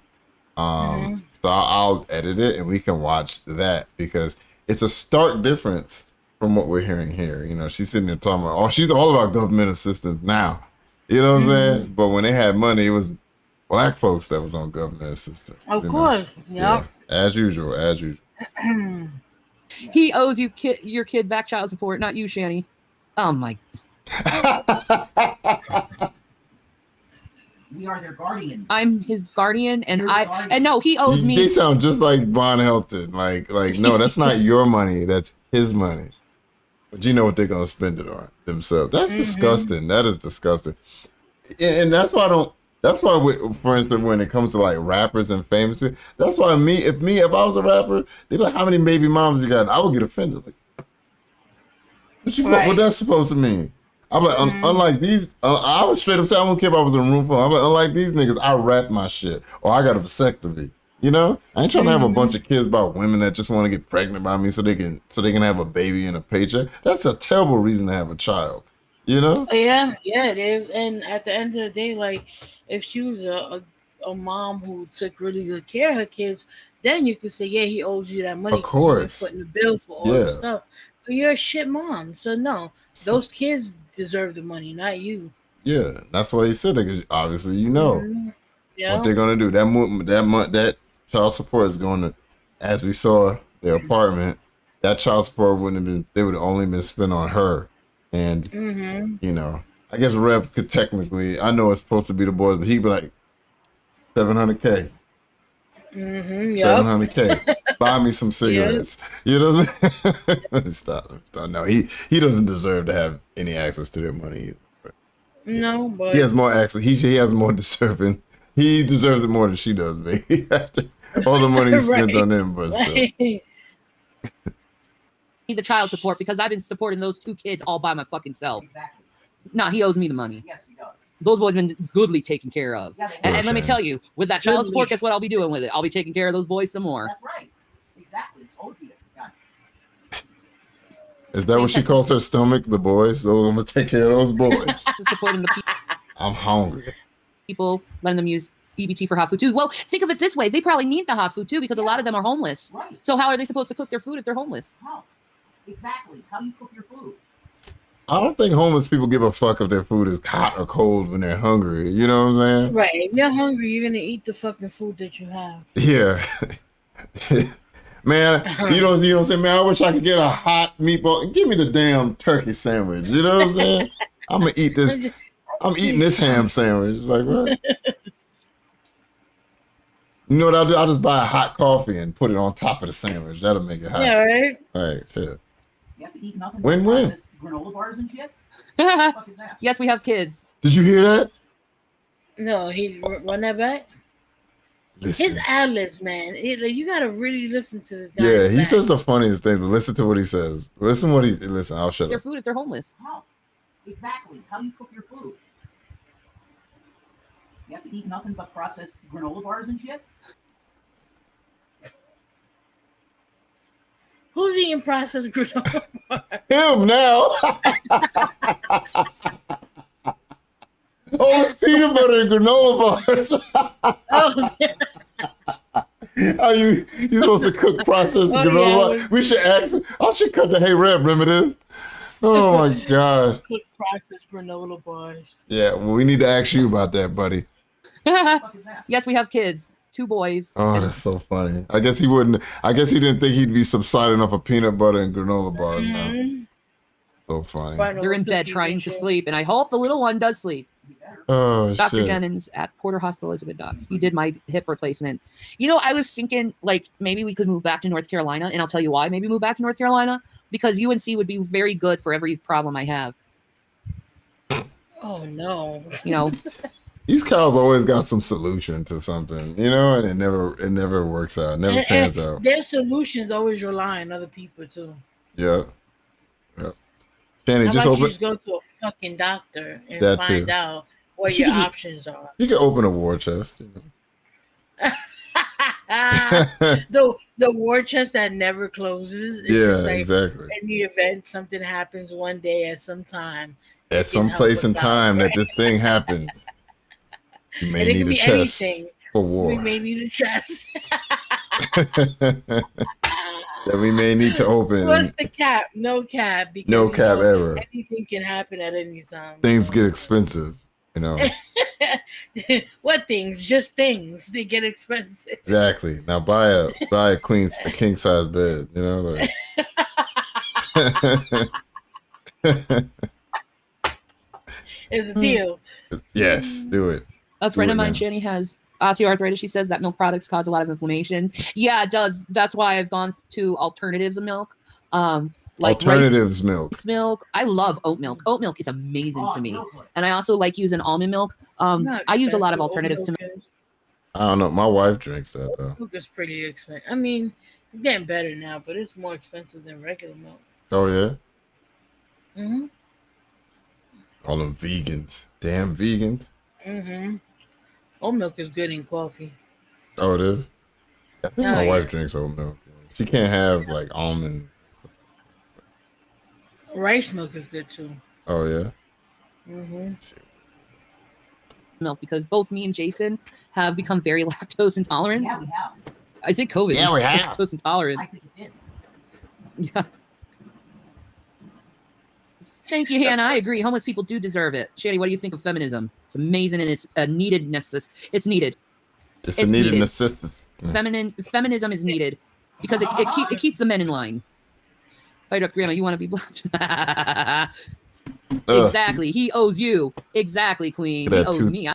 So I'll edit it and we can watch that because it's a stark difference from what we're hearing here. You know, she's sitting there talking about, oh, she's all about government assistance now. You know what I'm saying? But when they had money, it was black folks that was on government assistance. Of course, yeah. As usual, as usual. He owes you your kid back child support, not you, Shanny. Oh my. We are their guardian. I'm his guardian, and no, he owes me. They sound just like Von Helton. Like no, that's not your money. That's his money. But you know what they're gonna spend it on themselves. That's disgusting. That is disgusting. And that's why I don't. That's why, for instance, when it comes to like rappers and famous people, that's why if I was a rapper, they'd be like, "How many baby moms you got?" I would get offended. Like, what that's supposed to mean? I'm like, unlike these, I would straight up say, I don't care if I was in a room full. I'm like, unlike these niggas, I rap my shit, or I got a vasectomy. You know, I ain't trying to have a bunch of kids by women that just want to get pregnant by me so they can have a baby and a paycheck. That's a terrible reason to have a child. You know? Yeah, it is. And at the end of the day, like, if she was a, a, a mom who took really good care of her kids, then you could say, yeah, he owes you that money. Of course. Putting the bill for all the stuff. But you're a shit mom. So no, those kids deserve the money, not you. Yeah, that's what he said. Because obviously, you know what they're gonna do. That child support is gonna, as we saw the apartment, that child support wouldn't have been. They would have only been spent on her, and you know, I guess Rev could technically. I know it's supposed to be the boys, but he'd be like, 700K, 700K. Buy me some cigarettes. You know what I'm saying? Let me stop. No, he doesn't deserve to have any access to their money either. No, but he has more access. He has more deserving. He deserves it more than she does, baby. After all the money he spent on him, but still. Need the child support because I've been supporting those two kids all by my fucking self. Exactly. No, he owes me the money. Yes, he does. Those boys have been goodly taken care of. Yeah, and let me tell you, with that child support, guess what I'll be doing with it? I'll be taking care of those boys some more. That's right. Exactly. Told you. Is that what she calls her stomach? The boys? So I'm gonna take care of those boys. Supporting the people. I'm hungry. People letting them use EBT for hot food too. Well, think of it this way: they probably need the hot food too because a lot of them are homeless. Right. So how are they supposed to cook their food if they're homeless? How? Exactly. How do you cook your food? I don't think homeless people give a fuck if their food is hot or cold when they're hungry. You know what I'm saying? Right. If you're hungry, you're gonna eat the fucking food that you have. Yeah. Man, you don't say, man, I wish I could get a hot meatball. Give me the damn turkey sandwich. You know what I'm saying? I'm gonna eat this. I'm eating this ham sandwich. It's like what? You know what I'll do? I'll just buy a hot coffee and put it on top of the sandwich. That'll make it hot. Yeah, right. All right, shit. You have to eat nothing. Win-win. Granola bars and shit. What the fuck is that? Yes, we have kids. Did you hear that? No, he run that back. Listen. His ad-libs, man. You gotta really listen to this guy. Yeah, he says the funniest thing, but listen to what he says. Listen, I'll shut up. Their food if they're homeless. How? Exactly. How do you cook your food? You have to eat nothing but processed granola bars and shit? Who's eating processed granola bars? Him now. Oh, it's peanut butter and granola bars. Are you supposed to cook processed granola? Yeah, we should ask. I should cut the Hey Rev, remember this? Oh my god. Cook processed granola bars. Yeah, well, we need to ask you about that, buddy. Yes, we have kids. 2 boys. Oh, that's so funny. I guess he didn't think he'd be subsiding off of peanut butter and granola bars now. So funny. You're in bed trying to sleep, and I hope the little one does sleep. Oh, Dr. Shit. Jennings at Porter Hospital is a good doc. He did my hip replacement. You know, I was thinking, like, maybe we could move back to North Carolina, and I'll tell you why. Maybe move back to North Carolina because UNC would be very good for every problem I have. Oh, no. You know. These cows always got some solution to something, you know, and it never works out. Never pans out. Their solutions always rely on other people, too. Yeah. Yeah. Shannon, just go to a fucking doctor and find out what your options are. You can open a war chest. You know? the war chest that never closes. It's just like, exactly. In the event something happens one day at some time. At some place in time that this thing happens. You may need a chest for war. We may need a chest. That we may need to open. What's the cap? No cap. Because, no cap ever. Anything can happen at any time. Things get expensive, you know. What things? Just things. They get expensive. Exactly. Now buy a king size bed, you know. Like. It's a deal. Yes, do it. A friend of mine, Shanny, has osteoarthritis. She says that milk products cause a lot of inflammation. Yeah, it does. That's why I've gone to alternatives of milk. Like alternatives milk. I love oat milk. Oat milk is amazing to me. And I also like using almond milk. I use a lot of alternatives to milk. I don't know. My wife drinks that though. Milk is pretty expensive. I mean, it's getting better now, but it's more expensive than regular milk. Oh yeah. Mm-hmm. All them vegans. Damn vegans. Mm-hmm. Oat milk is good in coffee. Oh, it is? I think my wife drinks oat milk. She can't have, like, almond. Rice milk is good, too. Oh, yeah? Mm-hmm. milk because both me and Jason have become very lactose intolerant. Yeah, we have. I said COVID. Yeah, we have. Lactose intolerant. I think it did. Yeah. Thank you, Hannah. I agree. Homeless people do deserve it. Shanny, what do you think of feminism? It's amazing and it's a needed necessity. It's needed. It's a needed necessity. Feminism is needed because it keeps the men in line. Fight up, Grandma. You want to be black? Exactly. He owes you. Exactly, Queen. He owes me.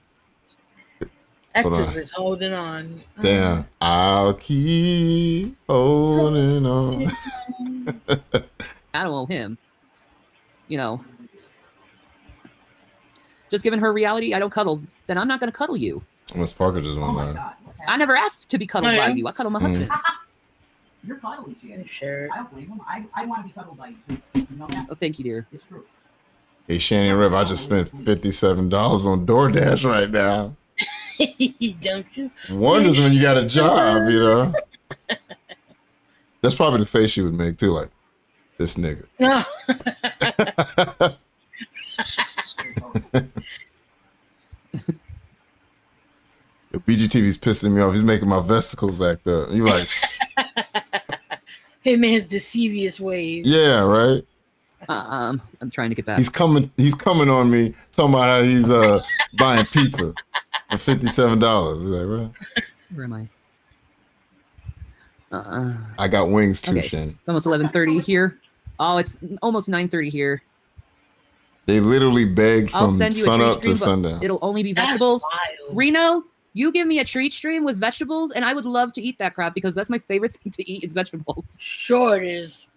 Exodus holding on. Damn. I'll keep holding on. I don't owe him. You know, just given her reality, I don't cuddle. Then I'm not going to cuddle you. Miss Parker just went mad. I never asked to be cuddled by you. I cuddle my husband. You're cuddly, Shannon. Sure. I don't blame him. I want to be cuddled by you. You know that? Oh, thank you, dear. It's true. Hey, Shannon Rev, I just spent $57 on DoorDash right now. Don't you? Wonders when you got a job, you know. That's probably the face she would make too, like. This nigga. No. Yo, BGTV's pissing me off. He's making my vesicles act up. You like? Hey man's devious ways. Yeah, right. I'm trying to get back. He's coming on me. Talking about how he's buying pizza for $57. Like, right? Where am I? I got wings too, okay. Shannon. It's almost 11:30 here. Oh, it's almost 9:30 here. They literally beg from sun up to sundown. It'll only be vegetables. Reno, you give me a treat stream with vegetables, and I would love to eat that crap because that's my favorite thing to eat is vegetables. Sure it is.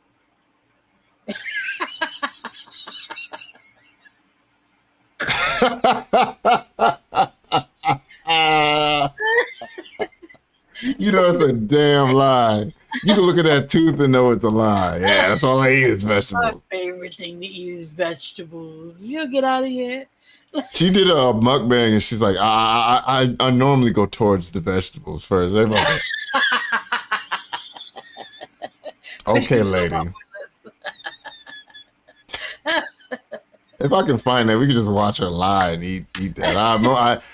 You know it's a damn lie. You can look at that tooth and know it's a lie. Yeah, that's all I eat is vegetables. My favorite thing to eat is vegetables. You'll get out of here. She did a mukbang and she's like, I normally go towards the vegetables first. Everybody like, okay, lady. If I can find that, we can just watch her lie and eat that.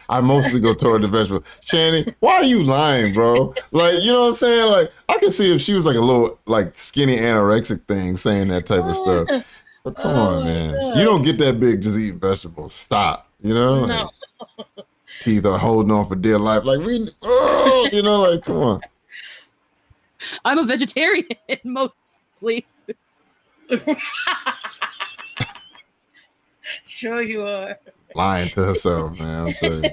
I mostly go toward the vegetable. Shannon, why are you lying, bro? Like, you know what I'm saying? Like, I can see if she was like a little like skinny anorexic thing saying that type of stuff. But come on, man. God. You don't get that big just eating vegetables. Stop. You know? No. Like, teeth are holding on for dear life. Like, you know, like, come on. I'm a vegetarian mostly. Sure you are. Lying to herself, man. I'm telling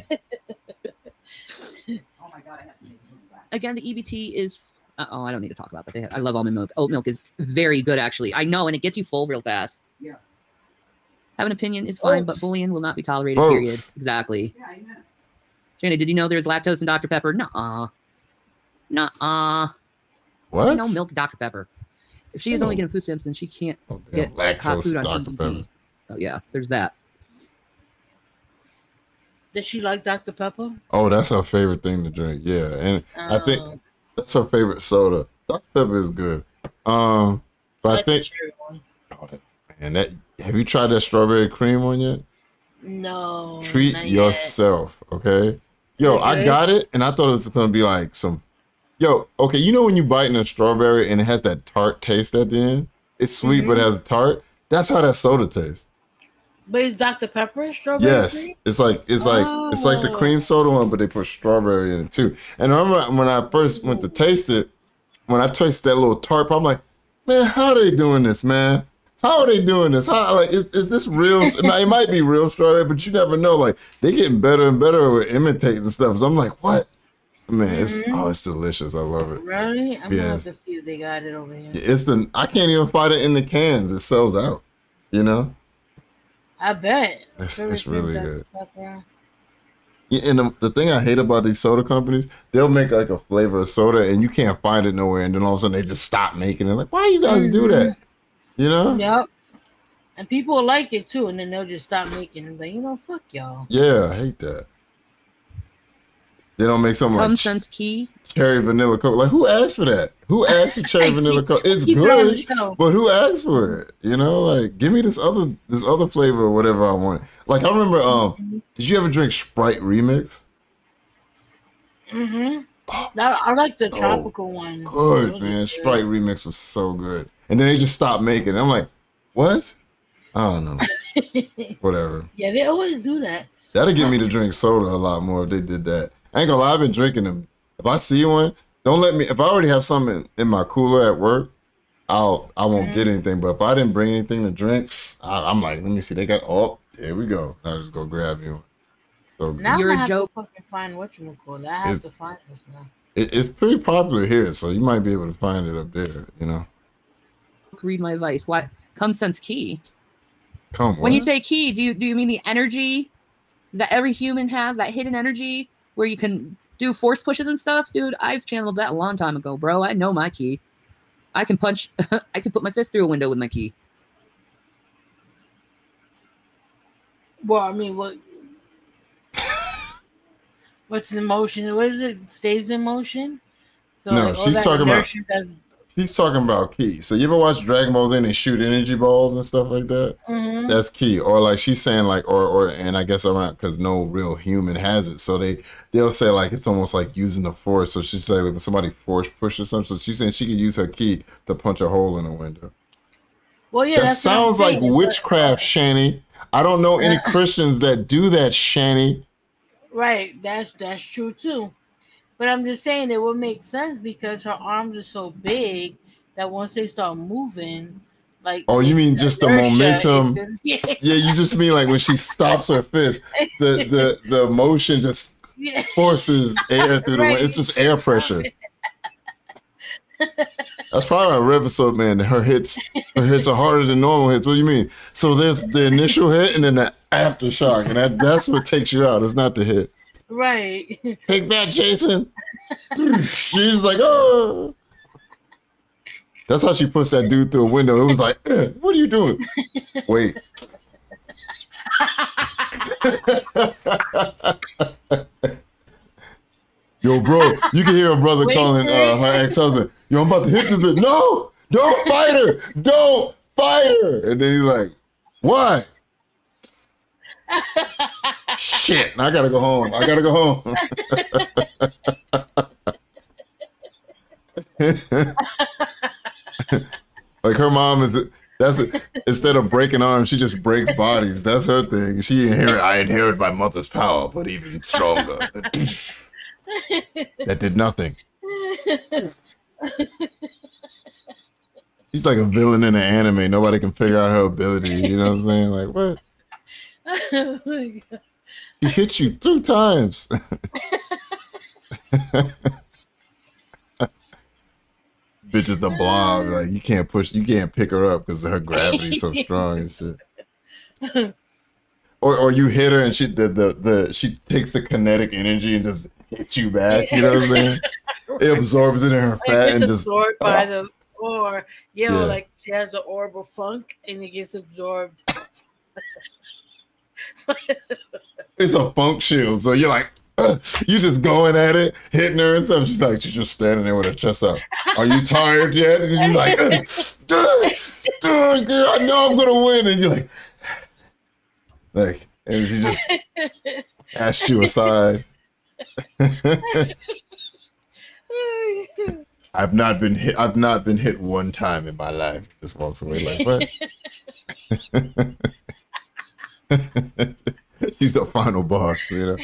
you. Oh my God, I have to make it back. Again, the EBT is. Oh, I don't need to talk about that. I love almond milk. Oat milk is very good, actually. I know, and it gets you full real fast. Yeah. Have an opinion is fine, but bullying will not be tolerated. Boats. Period. Exactly. Yeah, I know. Shannon, did you know there's lactose in Dr Pepper? Nuh-uh. Nuh-uh. What? No milk, Dr Pepper. If she is only getting food stamps, then she can't get hot food on Dr EBT. Pepper. Oh yeah, there's that. Does she like Dr. Pepper? Oh, that's her favorite thing to drink. Yeah, and I think that's her favorite soda. Dr. Pepper is good. But I think. And that have you tried that strawberry cream one yet? No. Treat yourself, okay? Yo, I got it, and I thought it was gonna be like some. Yo, okay, you know when you bite in a strawberry and it has that tart taste at the end? It's sweet, but it has a tart. That's how that soda tastes. But it's Dr. Pepper strawberry. Yes, cream? it's like the cream soda one, but they put strawberry in it too. And I remember when I first went to taste it, when I tasted that little tart, I'm like, man, how are they doing this, man? How are they doing this? How like is this real? Now, it might be real strawberry, but you never know. Like they're getting better and better with imitating stuff. So I'm like, what? Man, it's delicious. I love it. Really? I'm gonna have to see if they got it over here. It's I can't even find it in the cans. It sells out. You know. I bet. It's really good. Yeah, and the thing I hate about these soda companies, they'll make like a flavor of soda, and you can't find it nowhere, and then all of a sudden they just stop making it. Like, why you guys do that? You know. Yep. And people like it too, and then they'll just stop making it. Like, you know, fuck y'all. Yeah, I hate that. They don't make something like sense key. Cherry vanilla coke. Like, who asked for that? Who asked for cherry vanilla coke? It's good, but who asked for it? You know, like, give me this other flavor or whatever I want. Like, I remember, did you ever drink Sprite Remix? Mm-hmm. Oh, that, I like the tropical one. Good, man. Sprite Remix was so good. And then they just stopped making it. I'm like, what? I don't know. Whatever. Yeah, they always do that. That'll get me to drink soda a lot more if they did that. I ain't gonna lie, I've been drinking them. If I see one, don't let me, if I already have something in my cooler at work, I won't get anything. But if I didn't bring anything to drink, I'm like, let me see, they got, oh, there we go. I'll just go grab you. So now you're a joke. Fucking find what you call that. I have to find this now. It's pretty popular here, so you might be able to find it up there, you know. Read my advice. Why come sense key? Come what? When you say key, do you mean the energy that every human has, that hidden energy where you can do force pushes and stuff? Dude, I've channeled that a long time ago, bro. I know my key. I can punch, I can put my fist through a window with my key. Well, I mean, what? What's in motion? What is it? Stays in motion? So, no, like, she's talking about, he's talking about ki. So you ever watch Dragon Ball Z and they shoot energy balls and stuff like that? Mm-hmm. That's ki. Or like she's saying, like, or and I guess around because no real human has it. So they'll say like it's almost like using the force. So she say like somebody force pushes something. So she's saying she can use her ki to punch a hole in a window. Well, yeah, that sounds like witchcraft, Shanny. I don't know any Christians that do that, Shanny. Right, that's true too. But I'm just saying it would make sense because her arms are so big that once they start moving, like... Oh, you mean just the momentum? Yeah, you just mean like when she stops her fist, the motion just forces air through the right. It's just air pressure. That's probably a episode, man. Her hits are harder than normal hits. What do you mean? So there's the initial hit and then the aftershock, and that's what takes you out. It's not the hit. Right. Take that, Jason. She's like, oh. That's how she pushed that dude through a window. It was like, what are you doing? Wait. Yo, bro, you can hear a brother calling her ex-husband. Yo, I'm about to hit this bitch. No, don't fight her. Don't fight her. And then he's like, why? Shit, I gotta go home. I gotta go home. Like her mom is, that's it. Instead of breaking arms, she just breaks bodies. That's her thing. I inherit my mother's power, but even stronger. That did nothing. She's like a villain in an anime. Nobody can figure out her ability. You know what I'm saying? Like, what? Oh my God. He hit you 2 times. Bitch is the blob. Like, you can't pick her up because her gravity's so strong and shit. Or you hit her and she takes the kinetic energy and just hits you back. You know what I mean? It absorbs it in her fat and just absorbed by the orb. You know, like she has the orb of funk and it gets absorbed. It's a funk shield, so you're like, you just going at it, hitting her and stuff. She's like, she's just standing there with her chest up. Are you tired yet? And you're like, girl, I know I'm gonna win. And you're like, and she just asked you aside. I've not been hit 1 time in my life. Just walks away like, what? She's the final boss, you know.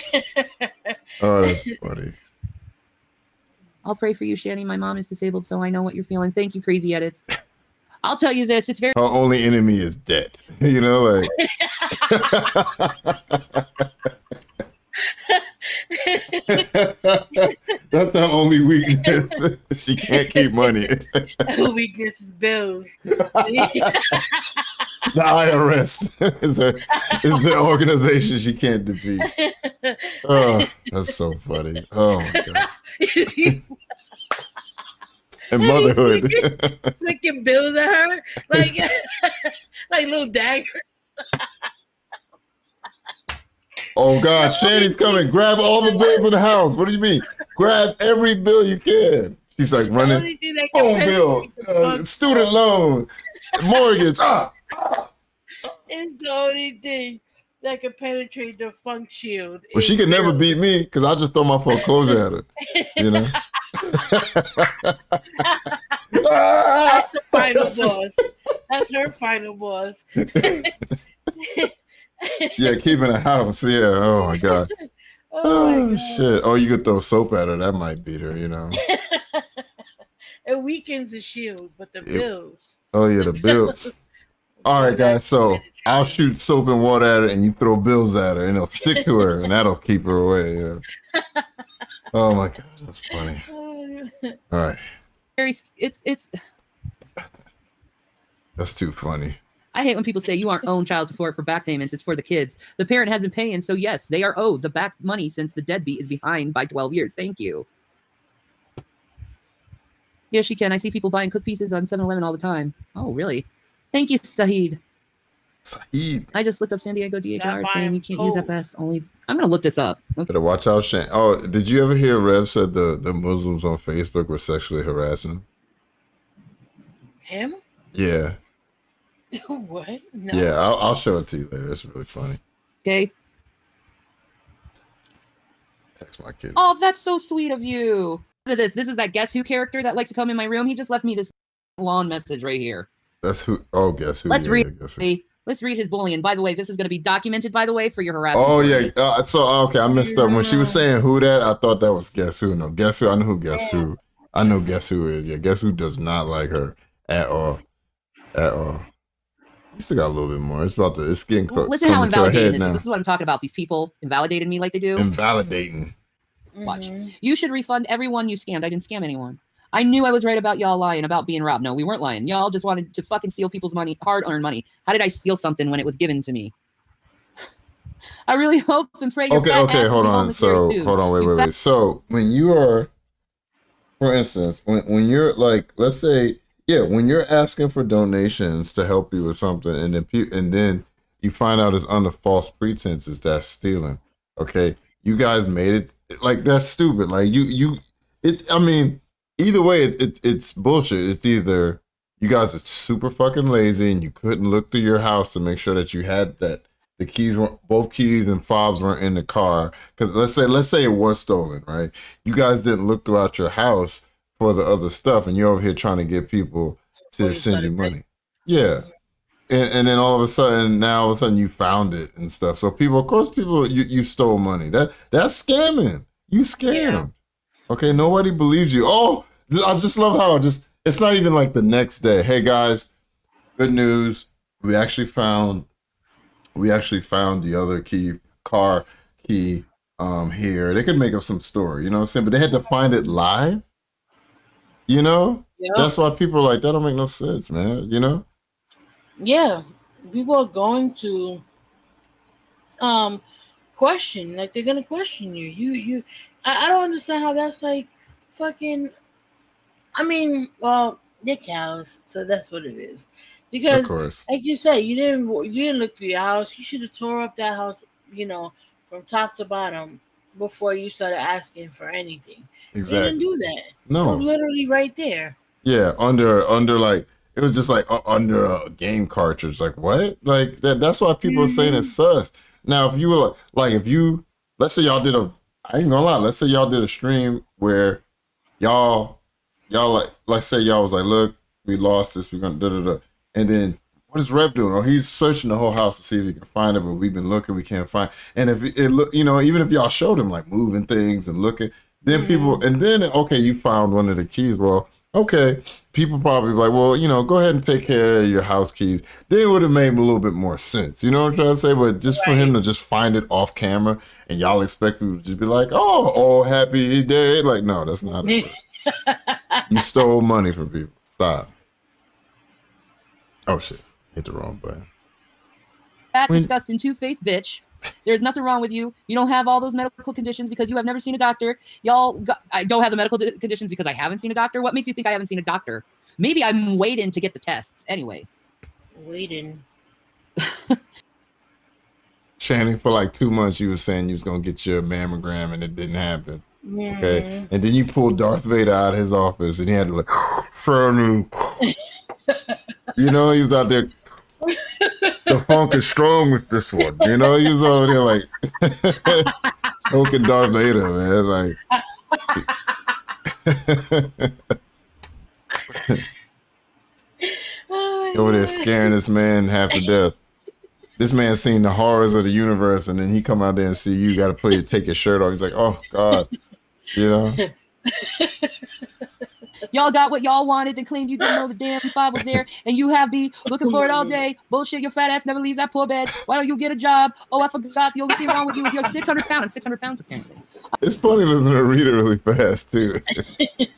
Oh, that's funny. I'll pray for you, Shanny. My mom is disabled, so I know what you're feeling. Thank you, Crazy Edits. I'll tell you this, it's very... Our only enemy is debt. You know, like... That's our only weakness. She can't keep money. Her weakness is bills. The IRS is the organization she can't defeat. Oh, that's so funny. Oh, my God. And motherhood. Flicking bills at her. Like little daggers. Oh God, Shanny's coming. Grab all the bills in the house. What do you mean? Grab every bill you can. She's like running. Phone bill, student loan, mortgage. It's the only thing that can penetrate the funk shield. Well, she could never beat me because I just throw my foreclosure at her. You know? That's the final boss. That's her final boss. Yeah, keeping a house. Yeah. Oh my God. Oh my God. Shit. Oh, you could throw soap at her. That might beat her, you know. It weakens the shield, but the bills. Oh yeah, the bills. All right, guys. So I'll shoot soap and water at her, and you throw bills at her, and it'll stick to her, and that'll keep her away. Yeah. Oh my God, that's funny. All right. It's. That's too funny. I hate when people say you aren't owed child support for back payments. It's for the kids. The parent has been paying, so yes, they are owed the back money since the deadbeat is behind by 12 years. Thank you. Yes, you can. I see people buying cook pieces on 7-Eleven all the time. Oh, really? Thank you, Saheed. Saheed. I just looked up San Diego DHR saying you can't use FS only. I'm going to look this up. Okay. Better watch out, Shane. Oh, did you ever hear Rev said the Muslims on Facebook were sexually harassing him? Yeah. What? No. Yeah, I'll show it to you later. It's really funny. Okay. Text my kid. Oh, that's so sweet of you. Look at this. This is that Guess Who character that likes to come in my room. He just left me this long message right here. That's who. Oh, Guess Who. Let's read. Guess Who. Let's read his bullying. By the way, this is going to be documented. By the way, for your harassment. Oh yeah. So okay, I messed up when she was saying who that. I thought that was Guess Who. No, Guess Who. I know who Guess Who. I know Guess Who is. Yeah, Guess Who does not like her at all. At all. We still got a little bit more. It's about to. It's getting close. Listen how invalidating this is. This is what I'm talking about. These people invalidated me like they do. Invalidating. Watch. You should refund everyone you scammed. I didn't scam anyone. I knew I was right about y'all lying about being robbed. No, we weren't lying. Y'all just wanted to fucking steal people's money, hard-earned money. How did I steal something when it was given to me? I really hope and pray. Okay, hold on. So hold on, wait. So when you are, for instance, when you're like, let's say, yeah, when you're asking for donations to help you with something, and then you find out it's under false pretenses, that's stealing. Okay, you guys made it like that's stupid. Like I mean. Either way, it's bullshit. It's either you guys are super fucking lazy and you couldn't look through your house to make sure that you had that the keys weren't, both keys and fobs weren't in the car. Because let's say it was stolen, right? You guys didn't look throughout your house for the other stuff, and you're over here trying to get people to send you money. Yeah, and then all of a sudden you found it and stuff. So people, of course, you stole money. That's scamming. You scammed. Yeah. Okay, nobody believes you. Oh. I just love how it's not even like the next day. Hey guys, good news. We actually found the other car key here. They could make up some story, you know what I'm saying? But they had to find it live. You know? Yeah. That's why people are like, that don't make no sense, man, you know? Yeah. People are going to question, like they're gonna question you. I don't understand how that's like fucking. I mean, well, they're cows, so that's what it is. Because, like you said, you didn't look through your house. You should have tore up that house, you know, from top to bottom before you started asking for anything. Exactly. You didn't do that. No, it was literally right there. Yeah, under like it was just like under a game cartridge. Like what? Like that? That's why people are saying it's sus. Now, if you were like if you, let's say y'all did a, I ain't gonna lie, let's say y'all did a stream where y'all like, let's say y'all was like, look, we lost this, we're gonna da-da-da. And then, what is Rev doing? Oh, he's searching the whole house to see if he can find it, but we've been looking, we can't find it. And if it look, you know, even if y'all showed him like moving things and looking, then people, and then, okay, you found one of the keys. Well, okay, people probably like, well, you know, go ahead and take care of your house keys. Then it would have made a little bit more sense. You know what I'm trying to say? But just for him to just find it off camera and y'all expect people to just be like, oh, happy day. Like, no, that's not it. You stole money from people. Stop. Oh, shit. Hit the wrong button. That disgusting two-faced bitch. There's nothing wrong with you. You don't have all those medical conditions because you have never seen a doctor. I don't have the medical conditions because I haven't seen a doctor. What makes you think I haven't seen a doctor? Maybe I'm waiting to get the tests anyway. Waiting. Shannon, for like 2 months you were saying you was gonna get your mammogram and it didn't happen. Yeah. Okay. And then you pulled Darth Vader out of his office and he had to like you know, he was out there. The funk is strong with this one. You know, he was over there like poking Darth Vader, man. Like oh over there scaring this man half to death. This man seen the horrors of the universe, and then he come out there and see you got to put take your shirt off. He's like, "Oh God," you know. Y'all got what y'all wanted and clean. You didn't know the damn five was there, and you have me looking for it all day. Bullshit, your fat ass never leaves that poor bed. Why don't you get a job? Oh, I forgot the only thing wrong with you is your 600 pounds. 600 pounds apparently. It's funny listening to read it really fast too.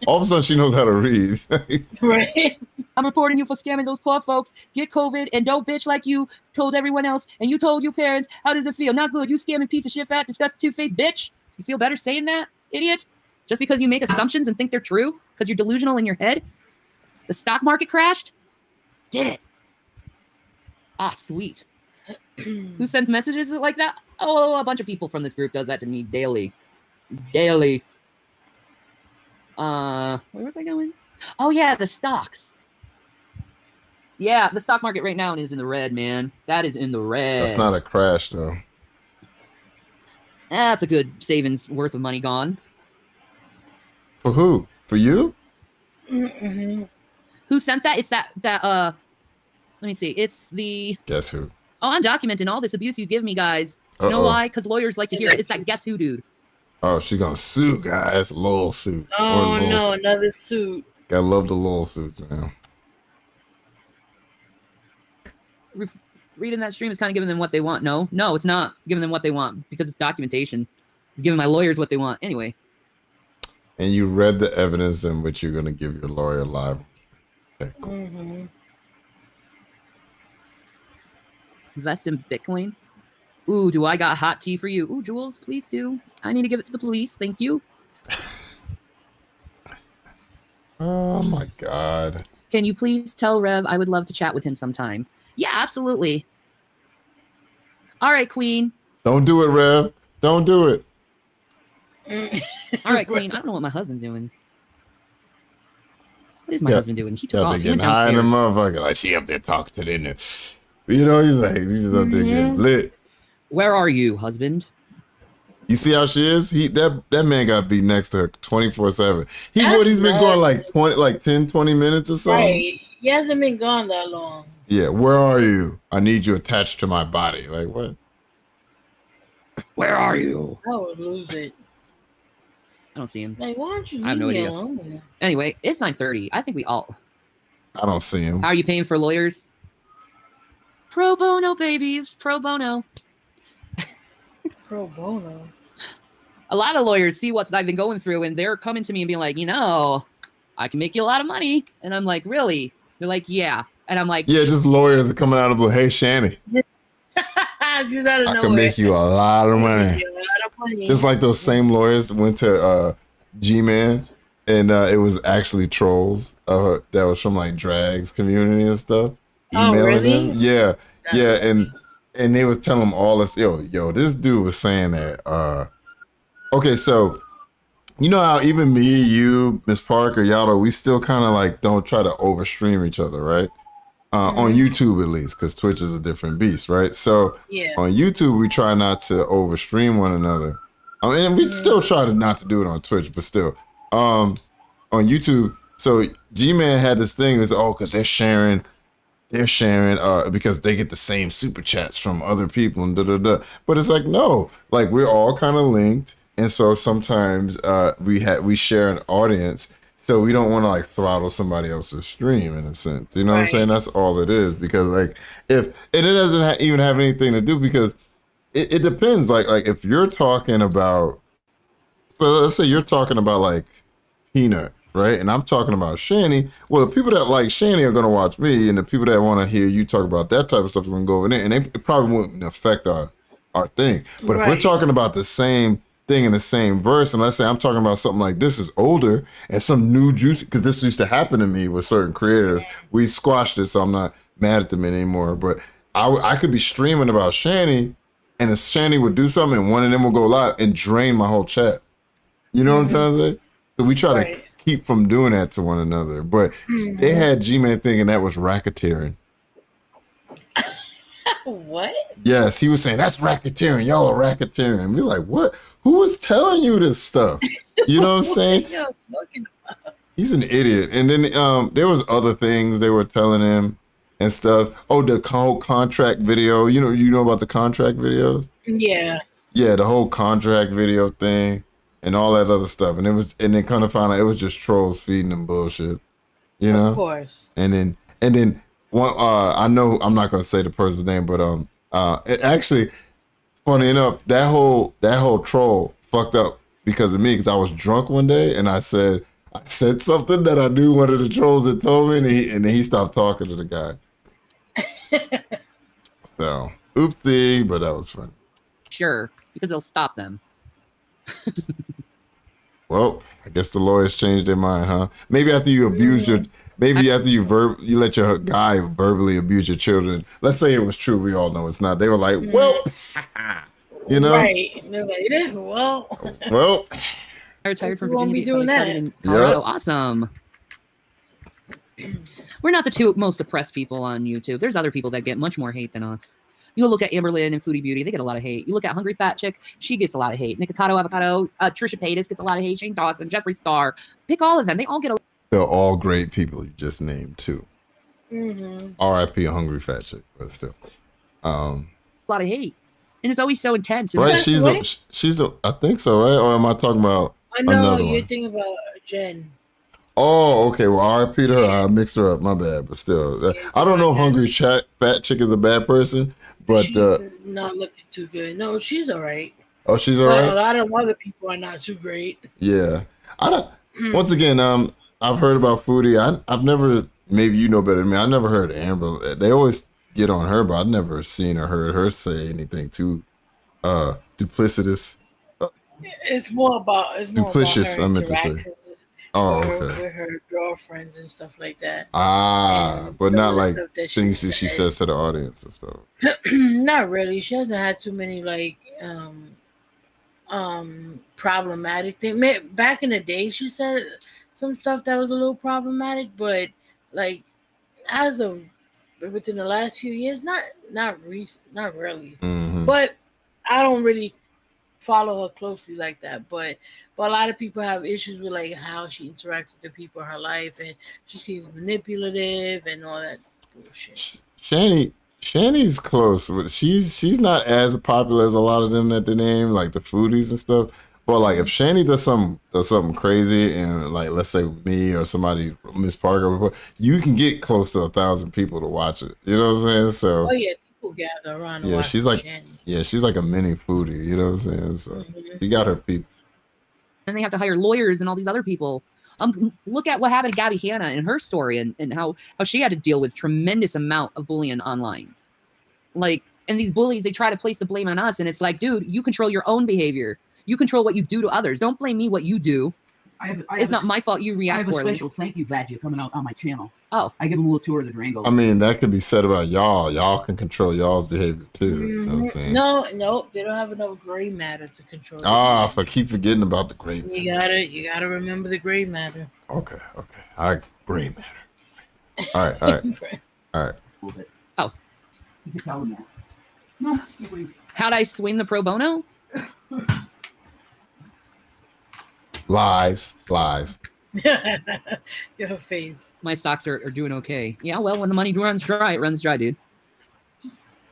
All of a sudden, she knows how to read. Right. I'm reporting you for scamming those poor folks. Get COVID and don't bitch like you told everyone else. And you told your parents. How does it feel? Not good. You scamming piece of shit, fat, disgusting two-faced bitch. You feel better saying that, idiot? Just because you make assumptions and think they're true because you're delusional in your head? The stock market crashed? Did it? Ah, sweet. Who sends messages like that? Oh, a bunch of people from this group does that to me daily. Daily. Where was I going? Oh, yeah, the stocks. Yeah, the stock market right now is in the red, man. That is in the red. That's not a crash, though. That's a good savings worth of money gone. For who? For you? Mm-hmm. Who sent that? It's that let me see. It's the... Guess who? Oh, I'm documenting all this abuse you give me, guys. You know why? Because lawyers like to hear it. It's that guess who dude. Oh, she gonna sue, guys. Lawsuit. Oh, no, another suit. I love the lawsuits, man. Reading that stream is kind of giving them what they want. No, no, it's not giving them what they want because it's documentation. It's giving my lawyers what they want. Anyway. And you read the evidence in which you're going to give your lawyer live. Okay, cool. Mm-hmm. Invest in Bitcoin. Ooh, do I got hot tea for you? Ooh, Jules, please do. I need to give it to the police. Thank you. Oh, my God. Can you please tell Rev I would love to chat with him sometime? Yeah, absolutely. All right, Queen. Don't do it, Rev. Don't do it. All right, Queen. I don't know what my husband's doing. What is my husband doing? He took off. He went high in the motherfucker. Like, she up there talking to them. You know, he's up there getting lit. Where are you, husband? You see how she is? That man got to be next to her 24/7. He's been going like 10, 20 minutes or so. Right. He hasn't been gone that long. Yeah. Where are you? I need you attached to my body. Like what? Where are you? I would lose it. I don't see him. Like, why don't you leave me alone? Anyway, it's 9:30. I think we all. I don't see him. How are you paying for lawyers? Pro bono, babies. Pro bono. Pro bono. A lot of lawyers see what I've been going through, and they're coming to me and being like, you know, I can make you a lot of money. And I'm like, really? They're like, yeah. And I'm like, yeah, just lawyers are coming out of the blue. Hey, Shanny. Just out of nowhere. I can make you a lot of money. Just like those same lawyers went to G-Man, and it was actually trolls that was from like drags community and stuff. Emailing them. Yeah, yeah, and they was telling them all this. Yo, this dude was saying that. Okay, so you know how even me, you, Miss Parker, Yado, we still kind of like don't try to overstream each other, right? On YouTube at least, because Twitch is a different beast, right? So yeah. On YouTube, we try not to overstream one another. I mean, we still try to not to do it on Twitch, but still. On YouTube, so G-Man had this thing, it was, oh, because they're sharing because they get the same super chats from other people and da-da-da. But it's like, no, like we're all kind of linked. And so sometimes we share an audience. So we don't want to like throttle somebody else's stream in a sense, you know what I'm saying? That's all it is, because like and it doesn't even have anything to do, because it depends. Like if you're talking about, so let's say you're talking about like Peanut, right? And I'm talking about Shanny. Well, the people that like Shanny are gonna watch me, and the people that want to hear you talk about that type of stuff are gonna go over there, and it probably wouldn't affect our thing. But if we're talking about the same thing in the same verse, and let's say I'm talking about something like this is older and some new juicy, because this used to happen to me with certain creators. We squashed it, so I'm not mad at them anymore. But I could be streaming about Shanny, and a Shanny would do something and one of them would go live and drain my whole chat. You know what I'm trying to say? So we try to keep from doing that to one another. But they had G-Man thinking that was racketeering. What? Yes, he was saying that's racketeering. Y'all are racketeering. And we're like, what? Who was telling you this stuff? You know what I'm saying? He's an idiot. And then there was other things they were telling him and stuff. Oh, the whole contract video. You know about the contract videos? Yeah. Yeah, the whole contract video thing and all that other stuff. And it was, and then kind of found out it was just trolls feeding them bullshit. You know? Of course. And then one, I know I'm not gonna say the person's name, but actually, funny enough, that whole troll fucked up because of me, because I was drunk one day and I said something that I knew one of the trolls had told me, and then he stopped talking to the guy. So oopsie, but that was funny. Sure, because it'll stop them. Well, I guess the lawyers changed their mind, huh? Maybe after you abuse your, maybe after you you let your guy verbally abuse your children. Let's say it was true. We all know it's not. They were like, well, you know, right? They're like, well, well. I retired from Virginia. Be doing that. In Colorado. Yep. Awesome. We're not the two most oppressed people on YouTube. There's other people that get much more hate than us. You look at Amberlynn and Foodie Beauty; they get a lot of hate. You look at Hungry Fat Chick; she gets a lot of hate. Nikocado Avocado, Trisha Paytas gets a lot of hate. Shane Dawson, Jeffree Star, pick all of them; they all get a. They're all great people you just named too. R.I.P. Hungry Fat Chick, but still, a lot of hate, and it's always so intense. Right? She's the. I think so, right? Or am I talking about? I know you're thinking about Jen. Oh, okay. Well, I repeat her. I mixed her up. My bad. But still, I don't know. Hungry Fat Chick is a bad person, but she's not looking too good. No, she's all right. Oh, she's all right. A lot of other people are not too great. Yeah, I don't. Once again, I've heard about Foodie. I've never. Maybe you know better than me. I never heard Amber. They always get on her, but I've never seen or heard her say anything too duplicitous. It's more about duplicious. I meant to say. Oh, okay. With her girlfriends and stuff like that. Ah, and but not like that things that she says to the audience and stuff. Not really. She hasn't had too many like problematic things. Back in the day, she said some stuff that was a little problematic, but like as of within the last few years, not really. But I don't really follow her closely like that, but a lot of people have issues with like how she interacts with the people in her life, and she seems manipulative and all that bullshit. Shanny's close, but she's not as popular as a lot of them that they name, like the Foodies and stuff. But like if Shanny does something crazy, and like let's say me or somebody, Miss Parker, you can get close to 1,000 people to watch it. You know what I'm saying? So oh yeah. Gather around. Yeah, she's like Shanny. Yeah, she's like a mini Foodie. You know what I'm saying? So you got her people. Then they have to hire lawyers and all these other people. Look at what happened to Gabby Hanna and her story, and how she had to deal with tremendous amount of bullying online. Like, and these bullies, they try to place the blame on us, and it's like, dude, you control your own behavior. You control what you do to others. Don't blame me what you do. It's not my fault you react poorly. I have a special thank you, Vlad, coming out on my channel. Oh. I give them a little tour of the Durango. I mean, that could be said about y'all. Y'all can control y'all's behavior, too. You know what I'm saying? No, they don't have enough gray matter to control. Ah, if I keep forgetting about the gray matter. You gotta remember the gray matter. Okay. All right, gray matter. All right. Oh. You can tell them that. No, wait. How'd I swing the pro bono? Lies. Your face. My stocks are doing okay. Yeah, well, when the money runs dry, it runs dry, dude.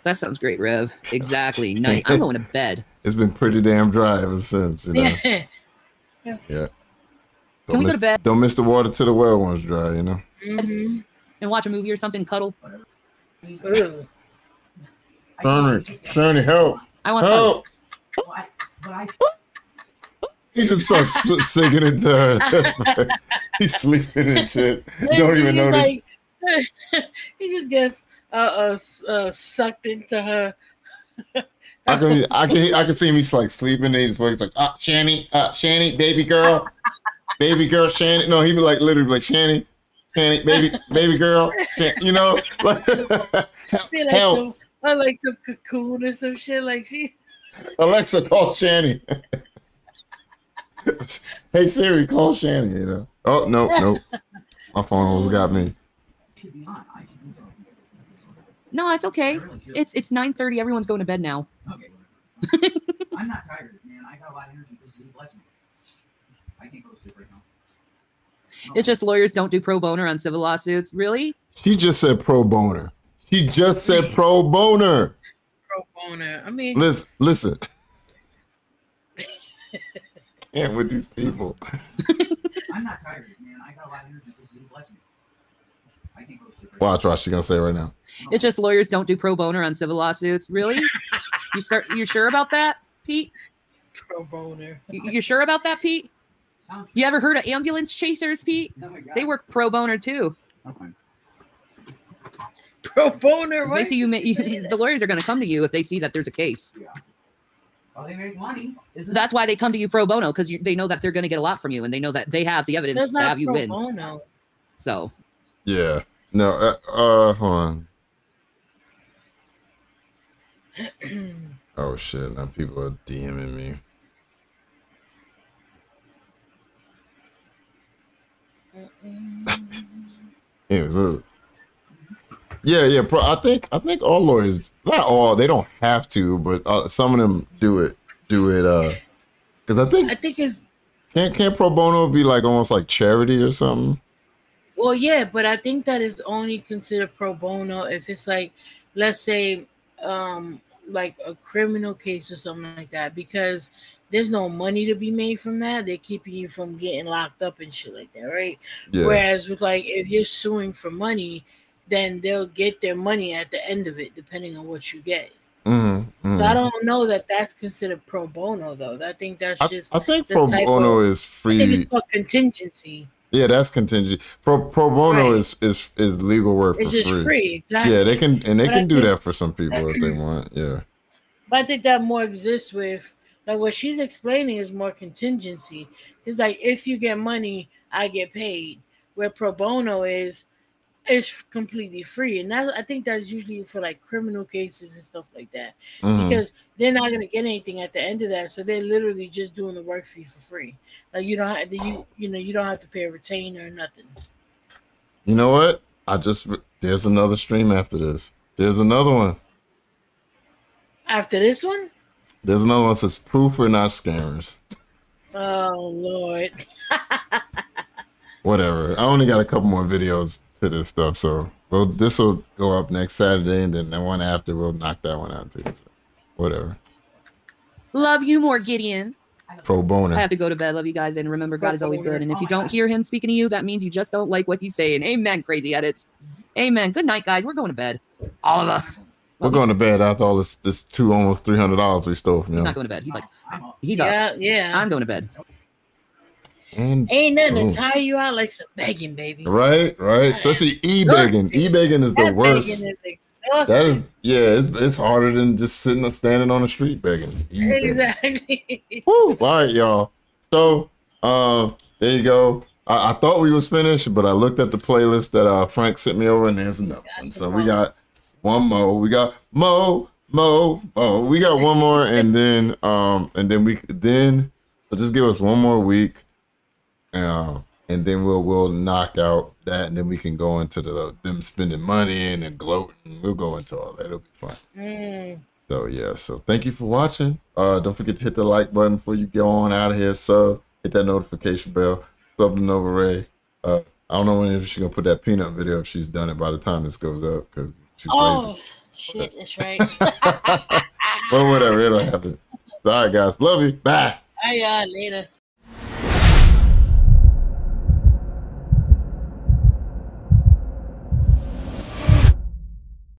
That sounds great, Rev. Exactly. Nice. I'm going to bed. It's been pretty damn dry ever since, you know. Yeah. Can we go to bed? Don't miss the water till the well runs dry, you know. And watch a movie or something, cuddle. Shanny, help. I want help. He just starts singing it to her. He's sleeping and shit. Don't even notice. Like, he just gets sucked into her. I can see him. He's like sleeping. And he just wakes like, Shanny, baby girl, Shanny. No, he be like literally like Shanny, baby girl, Shanny, you know, like help. I like some cocoon or some shit like she. Alexa, call Shanny. Hey Siri, call Shanny. You know? Oh no, no, my phone almost got me. No, it's okay. It's 9:30. Everyone's going to bed now. Okay. I'm not tired, man. I got a lot of energy. I can't go to sleep right now. No. It's just lawyers don't do pro bono on civil lawsuits. Really? She just said pro bono. She just said pro bono. Pro bono. I mean, listen. Man, with these people. I'm not tired, man. I got a lot of energy. I can't go to sleep right now. Watch what she's gonna say right now. It's just lawyers don't do pro bono on civil lawsuits. Really? You sure about that, Pete? Pro bono. You sure about that, Pete? You ever heard of ambulance chasers, Pete? Oh my God. They work pro bono too. Okay. Pro bono, right? They see you the lawyers are going to come to you if they see that there's a case. Yeah. Well, they make money. That's why they come to you pro bono, because they know that they're going to get a lot from you, and they know that they have the evidence to have you win. Bono. So. Yeah. No. Hold on. Oh shit! Now people are DMing me. Yeah. I think all lawyers, not all, they don't have to, but some of them do it. Because I think it's can't pro bono be like almost like charity or something. Well, yeah, but I think that is only considered pro bono if it's like, let's say, like a criminal case or something like that, because there's no money to be made from that. They're keeping you from getting locked up and shit like that, right? Yeah. Whereas with like, if you're suing for money, then they'll get their money at the end of it, depending on what you get. Mm-hmm. So I don't know that that's considered pro bono, though. I think that's just. I think pro bono is free. I think it's called contingency. Yeah, that's contingency. Pro bono is legal work for free. It's just free, exactly. Yeah, they can do that for some people if they want. Yeah. But I think that more exists with. Like what she's explaining is more contingency. It's like if you get money, I get paid. Where pro bono is, it's completely free, and that, I think that's usually for like criminal cases and stuff like that, because they're not gonna get anything at the end of that, so they're literally just doing the work for you for free. Like you don't have to, you don't have to pay a retainer or nothing. You know what? There's another stream after this. There's another one. After this one. There's another one that says proof we're not scammers. Oh, Lord. Whatever. I only got a couple more videos to this stuff, so this will go up next Saturday, and then the one after, we'll knock that one out, too. So whatever. Love you more, Gideon. Pro bono. I have to go to bed. Love you guys, and remember, God is always good, and if you don't hear him speaking to you, that means you just don't like what he's saying. Amen, crazy edits. Amen. Good night, guys. We're going to bed. All of us. We're going to bed after all this almost $300 we stole from him. He's not going to bed. He's like, he's up. Yeah. I'm going to bed. And ain't nothing to tire you out like some begging, baby. Right. Especially e-begging. E-begging is the worst. Begging is exhausting. That is, it's harder than just sitting up, standing on the street begging. E-begging. Exactly. Woo. All right, y'all. So, there you go. I thought we was finished, but I looked at the playlist that Frank sent me over, and there's another one. So we got one more. We got Mo. We got one more, and then so just give us one more week, and then we'll knock out that, and then we can go into them spending money and gloating. We'll go into all that. It'll be fun. So yeah. So thank you for watching. Don't forget to hit the like button before you go on out of here. Sub, hit that notification bell. Sub to Nova Ray. I don't know when she's gonna put that peanut video if she's done it by the time this goes up, because. Oh, shit, that's right. But whatever, it'll happen. Sorry, guys. Love you. Bye. All right, y'all. Later.